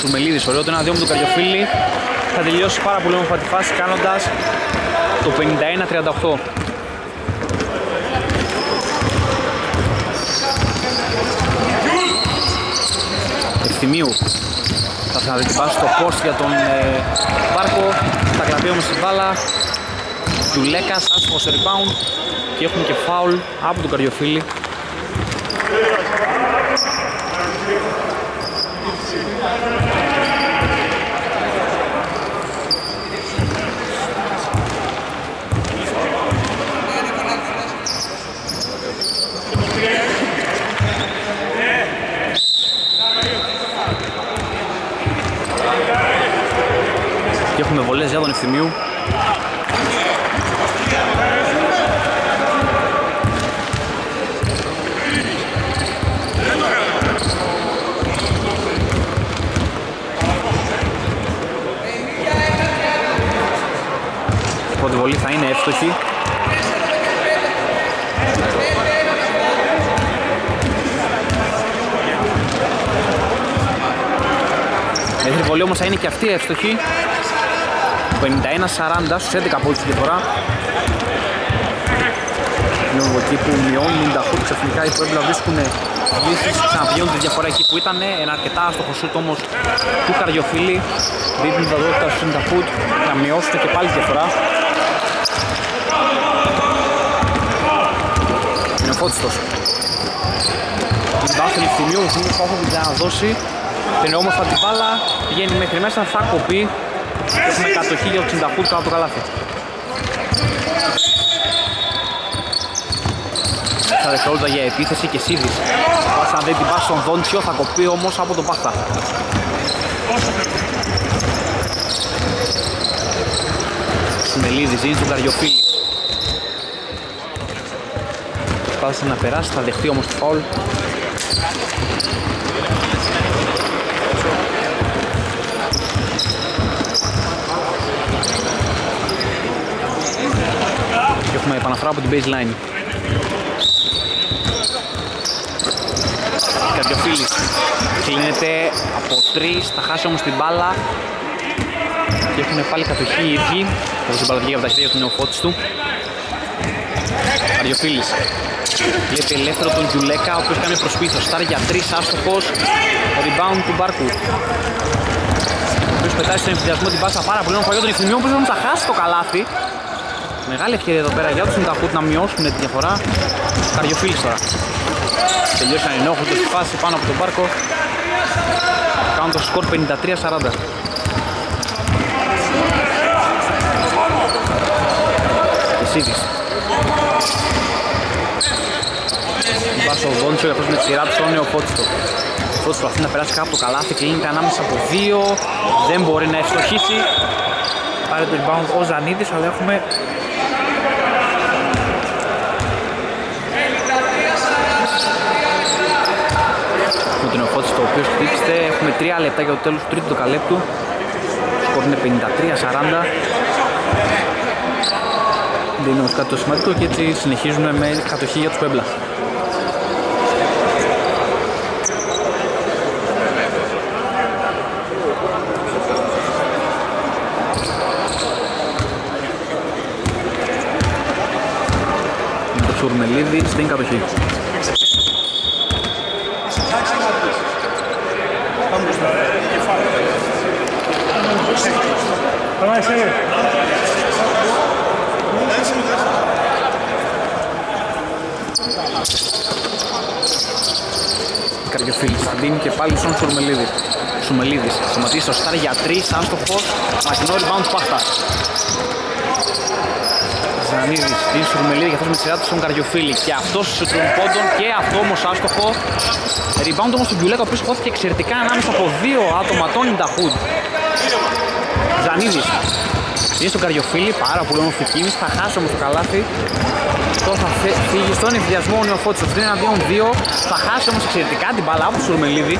Σουρμελίδης, ωραίο το ένα δύο με τον Καριοφύλλη. Θα τελειώσει πάρα πολύ όμορφα τη φάση κάνοντας το πενήντα ένα τριάντα οκτώ. Ευθυμίου. Θα ξαναδεκυπάσει το post για τον ε, Πάρκο. Τα κρατεί όμως την μπάλα. Τζουλέκας, άσχημο σε rebound. Και έχουμε και φάουλ από τον Καριοφίλη. Και έχουμε βολές για τον Ευθυμίου. Η πρώτη βολή θα είναι εύστοχη. Η δεύτερη βολή όμως θα είναι και αυτή εύστοχη. πενήντα ένα σαράντα στους έντεκα πόντους τη διαφορά. Είναι ο εκεί που μειώνουν τα χώρου ξαφνικά. Οι Πουέμπλα βρίσκουν λύσεις, ξαναπηγαίνουν τη διαφορά εκεί που ήταν. Ένα αρκετά άστοχο σούτ όμως του Καριοφίλη. Δίνουν την βαδότητα στους έντεκα πόντους να μειώσουν και πάλι τη διαφορά. Είναι ο Φώτιστος. Την βάση του Ευθυμίου, ο Ευθυμίου θα την ξαναδώσει. Την όμορφα την μπάλα, πηγαίνει μέχρι μέσα, θα κοπεί. Έχουμε κατοχή για το εξήντα από το καλάθι. Θα δευτερόλεπτα για επίθεση και Σίδης. Πάσα δεν την πάσει στον Δόντσιο, θα κοπεί όμως από τον Πάχτα. Συνελίδη, ζήτησε τον Καριοφίλη. Πάθησε να περάσει, θα δεχτεί όμως το φάουλ. Και έχουμε επαναφορά από την baseline. Καριοφίλης κλείνεται από τρεις, θα χάσει όμως την μπάλα. Και έχουν πάλι κατοχή οι ίδιοι. Όπως την μπάλα βγήκε από τα χέρια του νεοφώτης του. Καριοφίλης κλείνεται ελεύθερο τον Γιουλέκα, ο οποίος κάνει προσπίθος. Στάρ για τρεις, άστοχος. Rebound του Μπάρκου. Ο οποίος πετάει στον εμφυδιασμό την πάσα πάρα πολύ. Ο παλιό τον Ευθυμίου, ο οποίος όμως θα χάσει το καλάθι. Μεγάλη ευκαιρία εδώ πέρα για τους Ινταχούτ να μειώσουν τη διαφορά. Καριοφίλης τώρα. Τελειώσαν ενόχλητος τη φάση πάνω από τον Πάρκο. Κάνουν το σκορ πενήντα τρία σαράντα. Εσίδης. Βάζει ο Βόντσο, καθώς με τη σειρά του στον Νεοφώτιστο. Ο Φώτιστος προσπαθεί να περάσει κάπου το καλάθι, κλείνεται ανάμεσα από δύο. Δεν μπορεί να ευστοχίσει. Πάρε το rebound ο Ζανίδης, αλλά έχουμε με τον Νεοφώτης, το οποίο χτύπησε. Έχουμε τρία λεπτά για το τέλος του τρίτου δεκαλέπτου. Σκορ είναι πενήντα τρία σαράντα. Δεν είναι όμως κάτι το σημαντικό και έτσι συνεχίζουμε με κατοχή για τους Πέμπλα. Με το Τσουρμελίδη στην κατοχή. Καριοφίλης θα δίνει και πάλι στον Σουρμελίδη. Σουρμελίδης σταματήσει στο στάρ για τρία, άστοχος, μακρινό rebound Πάχτα. Ζανίδης δίνει στον Σουρμελίδη και αυτός με τη σειρά του στον Καριοφίλη. Και αυτός στους πόντων και αυτό όμως άστοχο. Rebound όμως του Γκιουλέκα, ο οποίος χώθηκε εξαιρετικά ανάμεσα από δύο άτομα τον Ινταχούντ. Ζανίδης είναι στον Καριοφίλη, πάρα πολύ όμορφη κίνηση, θα χάσει όμως το καλάθι. Τώρα θα φύγει στον εμφυδιασμό ο Νεοφώτης, είναι ένα δύο δύο, θα χάσει όμως εξαιρετικά την μπάλα από τον Σουρμελίδη.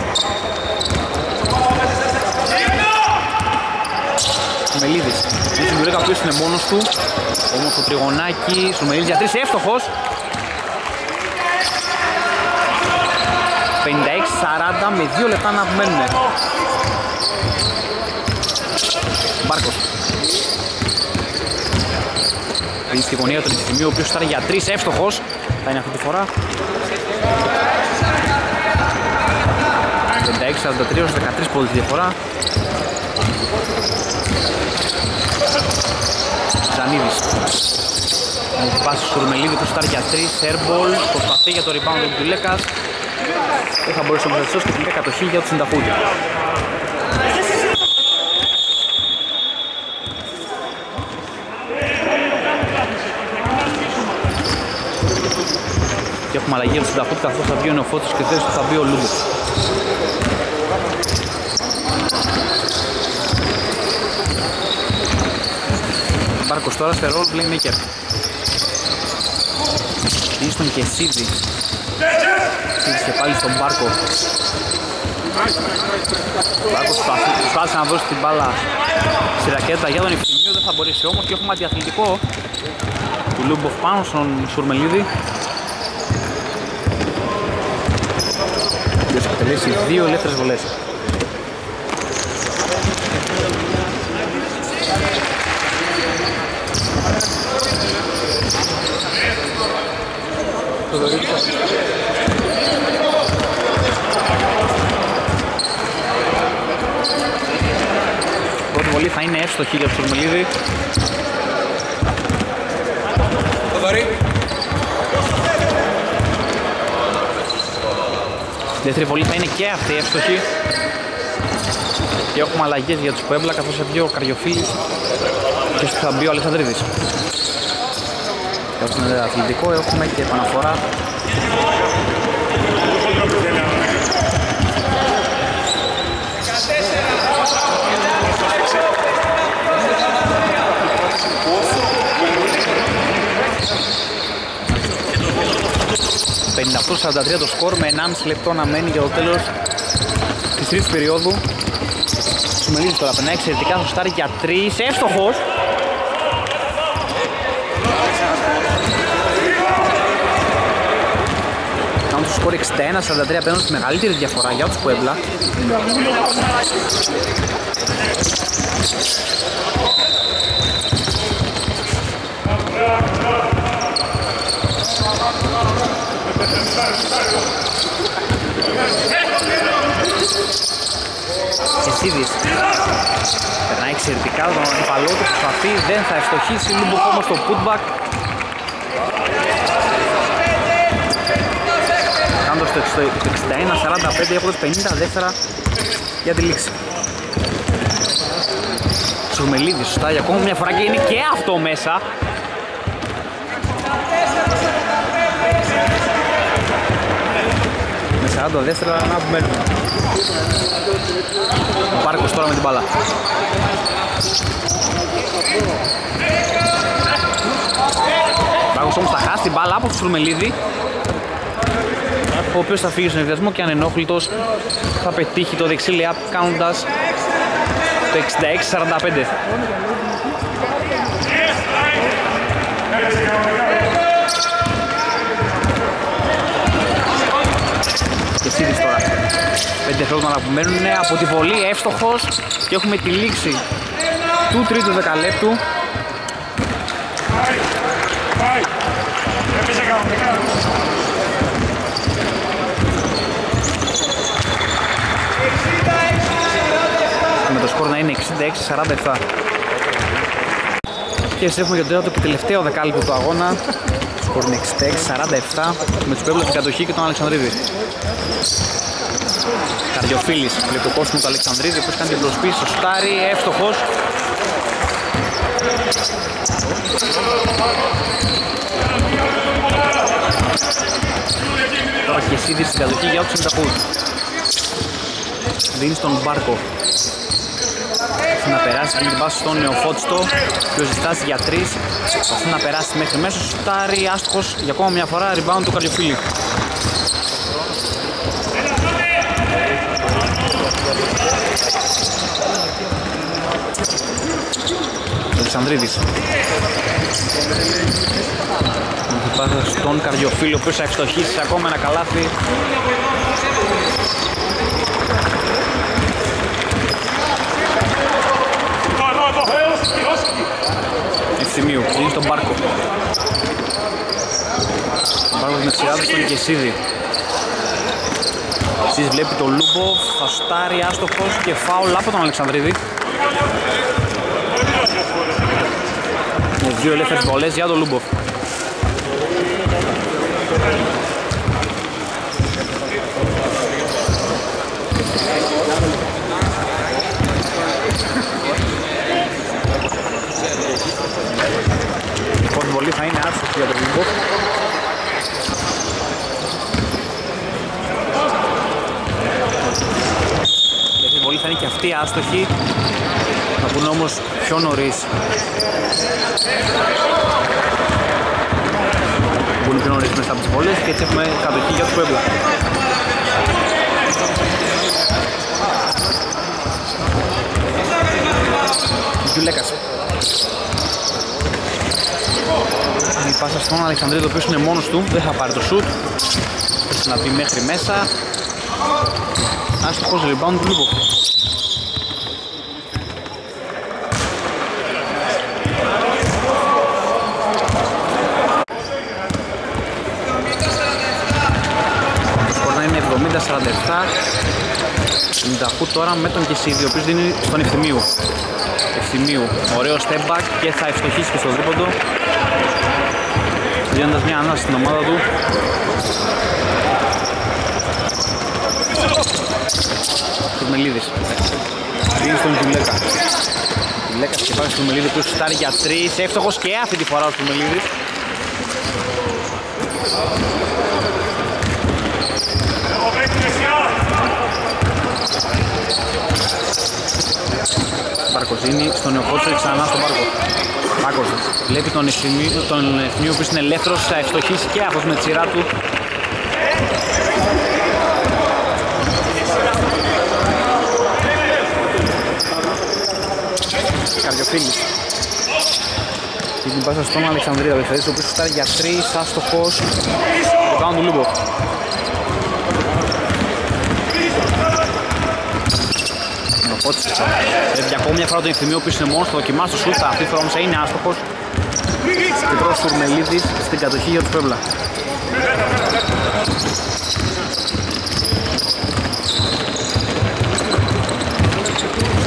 Σουρμελίδης είναι στον Γιουρέκα, ο οποίος είναι μόνος του, όμως το τριγωνάκι, Σουρμελίδης για τρεις, εύστοχος. πενήντα έξι σαράντα με δύο λεπτά να απομένουν. Μπάρκος είναι στη γωνία του Ευθυμίου, ο οποίος ήταν για τρεις, εύστοχος. Θα είναι αυτή τη φορά. εξήντα τρία δεκατρία πολύ διαφορά. Ζανίδης με πάση στο Ρουμελίδη, κουστάρει για τρία, airball, προσπαθεί για το rebound του Ντουλέκας. Δεν θα μπορούσε ο Μεσσός και την μια κατοχή για τους Συνταχούντι. Και έχουμε αλλαγή του Συνταχούντι, καθώς θα βγει ο Νεοφώτης και θέση του θα βγει ο Λούμπος. Μπάρκος τώρα σε ρόλ playmaker. Ίστον και Σίδη. Σίδη και πάλι στον Μπάρκο. Ο Μπάρκος προσπάθησε να δώσει την μπάλα στη ρακέτα για τον Ευθυμίου, δεν θα μπορέσει όμως, και έχουμε αντιαθλητικό του Λούμποφ πάνω στον Σουρμελίδη. Και θα εκτελέσει δύο ελεύθερες βολές. Η πρώτη βολή θα είναι εύστοχη για τον Σουρμελίδη. Η δεύτερη βολή θα είναι και αυτή η εύστοχη. Και έχουμε αλλαγές για τους Πέμπλα, καθώς εμπιεί ο Καριοφίλης και θα μπει ο Αλεξανδρίδης. Έχουμε αθλητικό, έχουμε και επαναφορά. πενήντα οκτώ σαράντα τρία το σκορ με ενάμιση λεπτό να μένει για το τέλος της τρίτης περίοδου. Σουμελίζει τώρα πενά εξαιρετικά, θα στάρει για τρία, εύστοχος. Κάνουν το σκορ εξήντα ένα σαράντα τρία απέναντι στη μεγαλύτερη διαφορά για τους Πουέμπλα. Εσίδης περνάει εξαιρετικά τον αντιπαλό του, προσπαθεί, δεν θα ευστοχίσει, λίγο ακόμα στο putback. Κάνοντας το εξήντα ένα σαράντα πέντε, έχοντας πενήντα δεύτερα για τη λήξη. Σουρμελίδης σωστά για ακόμα μια φορά και είναι και αυτό μέσα. σαράντα δεύτερα να απομένουμε. Ο Πάρκος τώρα με την μπάλα. Ο Πάρκος όμως θα χάσει την μπάλα από τον Σουρμελίδη, ο οποίος θα φύγει στον ευδιασμό και ανενόχλητος θα πετύχει το δεξί layup, κάνοντας το εξήντα έξι σαράντα πέντε. Εσίδης τώρα, πέντε χρόνια που μένουν από τη βολή, εύστοχος, και έχουμε τη λήξη του τρίτου δεκαλέπτου. Με το σκορ να είναι εξήντα έξι σαράντα επτά. Και έτσι έχουμε για το τελευταίο δεκάλεπτο του αγώνα. Σκορ είναι εξήντα έξι σαράντα επτά με τους Πέμπλα την κατοχή και τον Αλεξανδρίδη. Καρδιοφίλης, λεπτοκόσμου του Αλεξανδρίδη, που κάνει την προσπίση στο στάρι, εύστοχος. Τώρα και Σίδης στην κατοχή για τους Συνταχούντι. Δίνει στον Μπάρκο. Να περάσει, δίνει την πάση στον Νεοφώτιστο, που ζητάζει για τρεις. Προσπαθεί να περάσει μέχρι μέσω, σουτάρει, άστοχος για ακόμα μια φορά, rebound του Καρδιοφίλη. Αλεξανδρίδης. Υπάρχει στον Καρδιοφίλη, ο οποίος θα εξτοχίσει ακόμα ένα καλάθι. Ευθυμίου, δίνει στον Μπάρκο. Ο Μπάρκος με ξηράδες τον Κεσίδη. Βασίλης βλέπει τον Λούμπο, φαστάρει άστοχος και φάουλ από τον Αλεξανδρίδη. Με δύο ελεύθερες βολές για τον Λούμπο. Λοιπόν, η βολή θα είναι άστοχη για τον Λούμπο. Πολύ θα είναι και αυτή άστοχη, θα μπουν όμως πιο νωρίς. Μπουν πιο νωρίς μέσα από τις βόλες και έτσι έχουμε κατοχή για τους Πουέμπλα. Γιουλέκας. Η πάσα στον Αλεξανδρίδη, το οποίο είναι μόνος του, δεν θα πάρει το σουτ. Πρέπει να μπει μέχρι μέσα. Άστοχος rebound του Λούμπο. εβδομήντα σαράντα επτά τώρα με τον Κεσίδη, ο οποίος δίνει στον Ευθυμίου. Ευθυμίου, ωραίο step back και θα ευστοχίσει και στο δίποντο, δίνοντας μια ανάση στην ομάδα του. Τουρμελίδης δίνει στον Γιουλέκα. Γιουλέκας και πάει στον Τουρμελίδη, που σουτάρει για τρεις, εύστοχος και αυτή τη φορά ο Τουρμελίδης. Μπαρκοζίνη στον Νεοφώτισο και ξανά στον Μπάρκο. Μπάρκος βλέπει τον Ευθυμίου, που είναι ελεύθερος, θα ευστοχίσει και αυτός με τη σειρά του. Καρδιοφίλης. Και την πάσα στον Αλεξανδρίδα, ο οποίος φτάρει για τρεις, άστοχος. Το κάνω του Λούμπο. Βλέπει ακόμη μια φορά τον Ευθυμίου, ο οποίος είναι μόνος, θα δοκιμάσει το σούτ, αυτή φορά όμως είναι άστοχος. Και προς Τουρμελίδης στην κατοχή για τους Πέμπλα.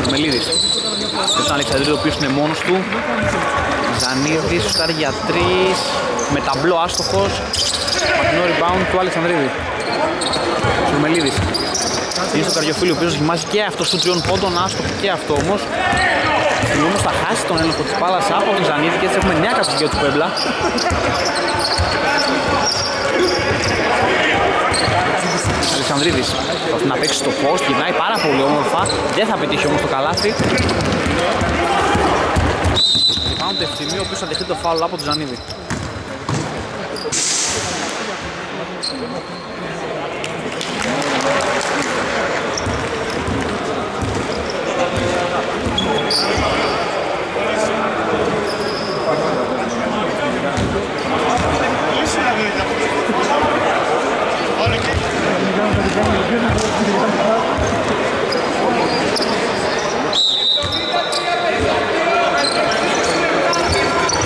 Τουρμελίδης. Και τον Αλεξανδρίδη, ο οποίος είναι μόνος του. Ζανίδης, σουτάρει για τρεις, με ταμπλό άστοχος. Πατεινό rebound του Αλεξανδρίδη. Τουρμελίδης. Είναι στο Καρδιοφίλη, ο οποίος γυμάζει και αυτός του τριών πόντων, άστοχο και αυτό όμως. Στην όμως θα χάσει τον έλεγχο της μπάλας από τον Ζανίδη και έτσι έχουμε νέα κατοχή του Πέμπλα. Αλεξανδρίδης προσπαθεί να παίξει στο post, γυρνάει πάρα πολύ όμορφα, δεν θα πετύχει όμως το καλάθι. Πάνω το Ευθυμίου, ο οποίος θα δεχτεί το φάουλ από τον Ζανίδη.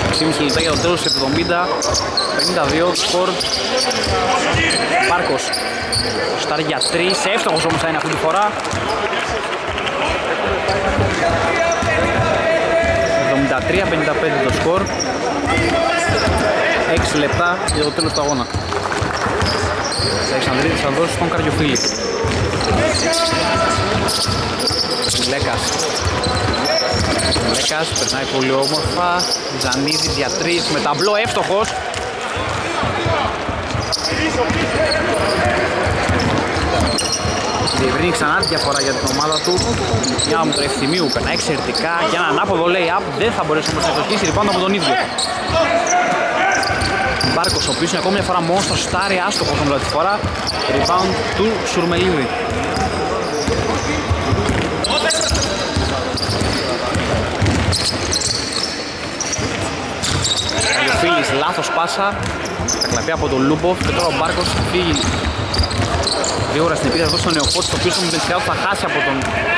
έξι και μισό λεπτά για το τέλος, εβδομήντα πενήντα δύο σκορ. Μάρκος στάρει για τρία, εύστοχος όμως θα είναι αυτή τη φορά. Εβδομήντα τρία πενήντα πέντε το σκορ, έξι λεπτά για το τέλος του αγώνα. Ο Αλεξανδρίδης θα δώσει στον Καρδιοφίλη. Λέκας. Λέκας περνάει πολύ όμορφα. Ζανίδης για τρεις με ταμπλό, εύστοχος. Διευρύνει ξανά τη διαφορά για την ομάδα του. Μια μου το Ευθυμίου, περνάει εξαιρετικά για έναν άποδο lay-up. Δεν θα μπορέσει όμως να ευστοχίσει, λοιπόν από τον ίδιο. Μπάρκος, ο οποίος είναι ακόμη μια φορά μόνος, στο στάρι άστοχος όμως τη φορά. Rebound του Σουρμελίδη. Καλιοφίλης, λάθος πάσα, τα κλαπεί από τον Λούμποφ και τώρα ο Μπάρκος φύγει γρήγορα στην επίθεση, θα δώσει τον Νεοφώτη, το οποίο στον Μπενσιάδο θα χάσει από τον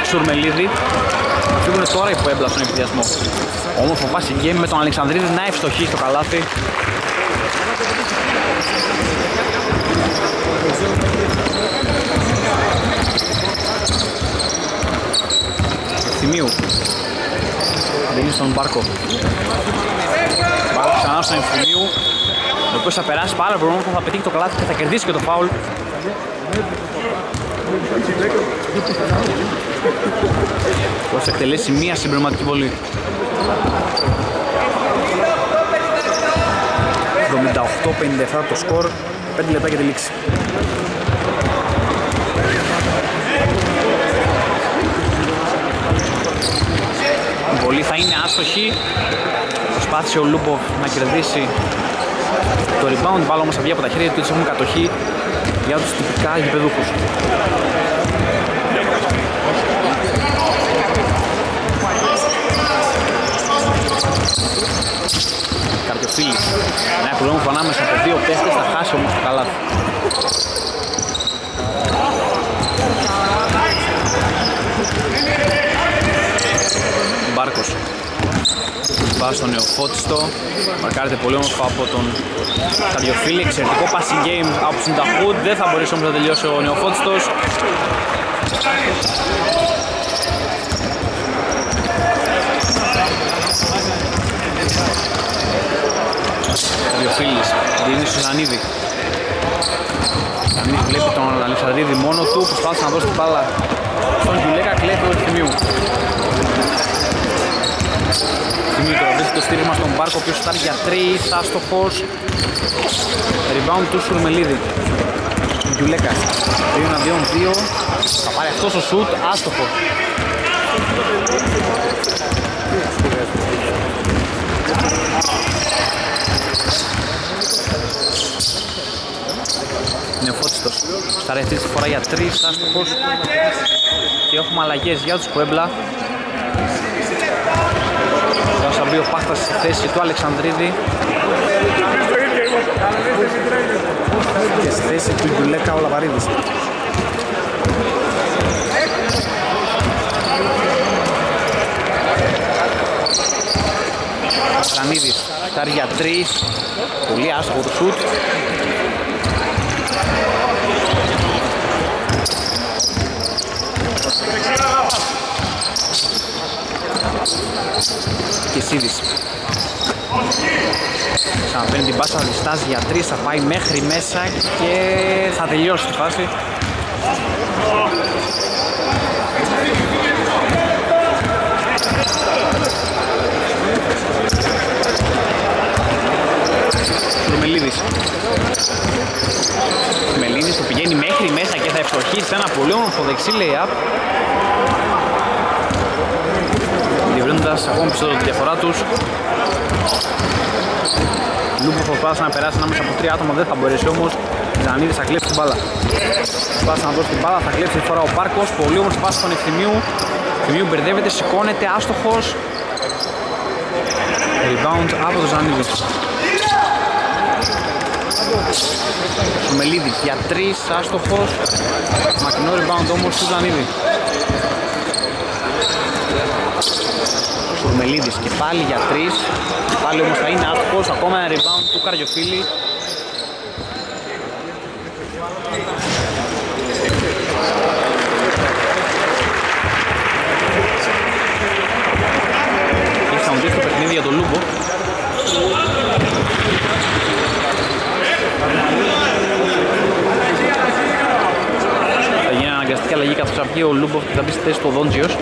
Σουρμελίδη. Θα φύγουν τώρα οι Πουέμπλα στον επιδιασμό. Όμως ο Πάση Γκέμι με τον Αλεξανδρίδη να ευστοχεί στο καλάθι. Θημίου. Δίνει στον Μπάρκο. Μπάρκο ξανά στον Θημίου, ο οποίος θα περάσει πάρα πολύ, θα πετύχει το καλάθι και θα κερδίσει και το φάουλ. Πώς θα εκτελέσει μία συμπληρωματική βολή. εβδομήντα οκτώ πενήντα επτά το σκορ, πέντε λεπτά για τη λήξη. Η βολή θα είναι άστοχη. Προσπάθησε ο Λούμπο να κερδίσει το rebound, βάλω όμως αυγή από τα χέρια του, έτσι έχουν κατοχή για τους τυπικά γηπεδούχους. Καρδιοφίλης, ένα επιλόγωφο ανάμεσα από δύο τέστες, θα χάσει όμως το καλάθι. Μπάρκος. Πά στον Νεοφώτιστο, μαρκάρεται πολύ όμορφα από τον Καρδιοφίλη, εξαιρετικό passing game από τον Ταχούντ, δεν θα μπορέσει όμως να τελειώσει ο Νεοφώτιστος. Καρδιοφίλης, δίνει στον Ανίδη. Ανίδη βλέπει τον Αλεξανδρίδη μόνο του, προσπάθησε να δώσει την μπάλα στον Γιουλέκα, κλέβει το Ευθυμίου. Δημήτρο βρίσκει το στήριγμα στον Μπάρκο, ο οποίος στάρει για τρεις, άστοχος. Rebound του Σουρμελίδη. Γιουλέκα, δύο εναντίον δύο, θα πάρει αυτός ο σουτ, άστοχος. Νεοφώτιστος, στάρει αυτή τη φορά για τρεις, άστοχος. Και έχουμε αλλαγές για τους Κουέμπλα. Θα μπει ο Πάχτας στη θέση του Αλεξανδρίδη και στη θέση του Γιουλέκα ο Λαβαρίδης. Αλεξανδρίδης, τάρια τρεις, πολύ άσχο το σουτ. Και Σίδης ξαναπαίνει την πάσα, διστάζει για τρία, θα πάει μέχρι μέσα και θα τελειώσει τη φάση. Μελίδης, Μελίδης το πηγαίνει μέχρι μέσα και θα ευστοχίσει ένα πολύ όμορφο δεξί lay-up, διευρύνοντας ακόμη περισσότερο τη διαφορά τους. Λούμπο προσπάθησε να περάσει ανάμεσα από τρία άτομα, δεν θα μπορέσει όμως. Ζανίδης θα κλέψει την μπάλα. Προσπάθησε να δώσει την μπάλα, θα κλέψει τη φορά ο Πάρκος. Πολύ όμως πάση στον Ευθυμίου. Ευθυμίου μπερδεύεται, σηκώνεται, άστοχος. Rebound από τον Ζανίδη. Σουμελίδη για τρεις, άστοχος. Μακρινό rebound όμως του Ζανίδη. Σουρμελίδης και πάλι για τρεις, πάλι όμως θα είναι άστοχος, ακόμα ένα rebound του Καρδιοφίλη. Ήρθα μου δείχνει το παιχνίδι για τον Λούμπο. Θα γίνει αναγκαστική αλλαγή καθώς αυγεί ο Λούμπο και θα μπει στη θέση του Δόντζιος.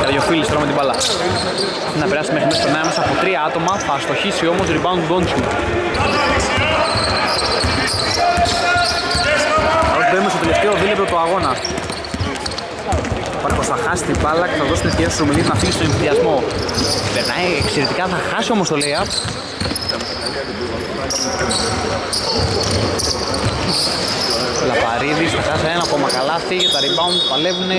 Καρδιοφίλης τώρα με την μπάλα. Να περάσει μέχρι μέσα στον άμεσα από τρία άτομα, θα αστοχίσει όμως rebound Ντόντσου. Άρα το έμεσα τελευταίο δίλεπτο του αγώνα. Ο Πάρκος θα χάσει την μπάλα και θα δώσει την ευκαιρία στους Ρουμελίδη να φύγει στον εμφυδιασμό. Περνάει εξαιρετικά, θα χάσει όμως το lay-up. Λαπαρίδης, θα χάσει ένα ακόμα καλάθι, τα rebound παλεύουνε.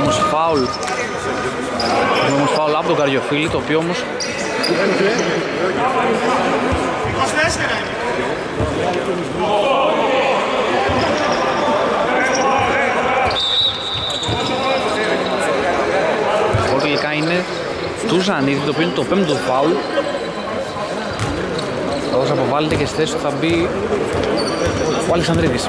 Όμως φάουλ. Όμως φάουλ από τον Καριοφίλη, το οποίο όμως ο τελικά είναι του Ζανίδη, το οποίο είναι το πέμπτο φάουλ. Καθώς αποβάλλεται και στη θέση του θα μπει ο Αλεξανδρίδης.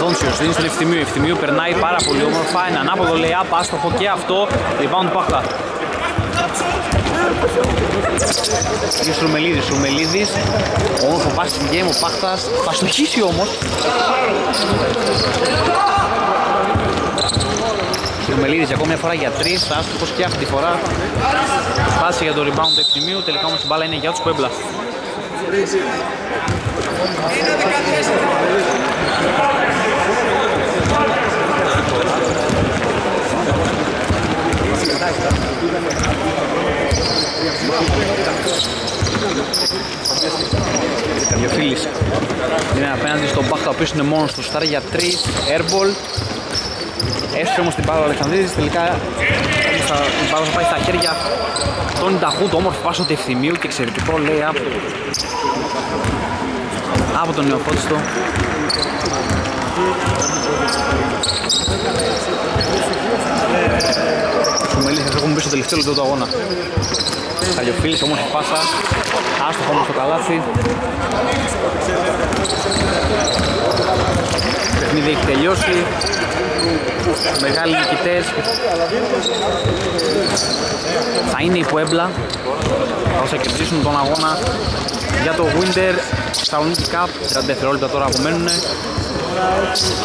Δόντσιος δίνει στον Ευθυμίου, Ευθυμίου περνάει πάρα πολύ όμορφα, ένα ανάποδο lay-up, άστοχο και αυτό, rebound Πάχτα. Είναι ο Σουρμελίδης, Σουρμελίδης, όμορφο pass in game, ο Πάχτας θα στοχίσει όμως. Σουρμελίδης ακόμη μια φορά για τρεις, άστοχος και αυτή τη φορά πάση για το rebound του Ευθυμίου, τελικά όμως η μπάλα είναι για τους Πουέμπλα. Καριοφίλης είναι απέναντι στον Μπάχτα, ο οποίος είναι μόνος του, στάρει για τρία, airball. Έσωσε όμως την μπάλα ο Αλεξανδρίδης, τελικά την μπάλα θα πάει στα χέρια τον Νταχού, το όμορφο πάσο του Ευθυμίου και εξαιρετικό lay-up από τον Νεοφώτιστο. Σουμελίδης, θα έχουμε μπει στο τελευταίο λεπτό του αγώνα. Καριοφίλης, όμως η πάσα, άστοχο όμως το καλάθι. Το παιχνίδι έχει τελειώσει. Μεγάλοι νικητές θα είναι η Πουέμπλα, θα κερδίσουν τον αγώνα για το Winter Θεσσαλονίκη Cup. τριάντα δευτερόλεπτα τώρα που μένουν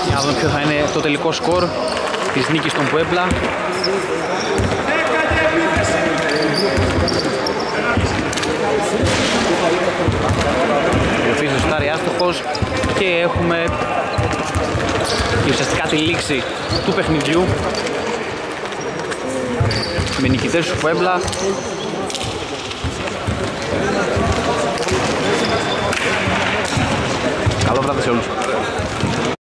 για να δούμε ποιο θα είναι το τελικό σκορ της νίκης των Πουέμπλα. Ρεφής ο Στάρι άστοχος και έχουμε και ουσιαστικά τη λήξη του παιχνιδιού με νικητές του Πουέμπλα. Καλό βράδυ σε όλους.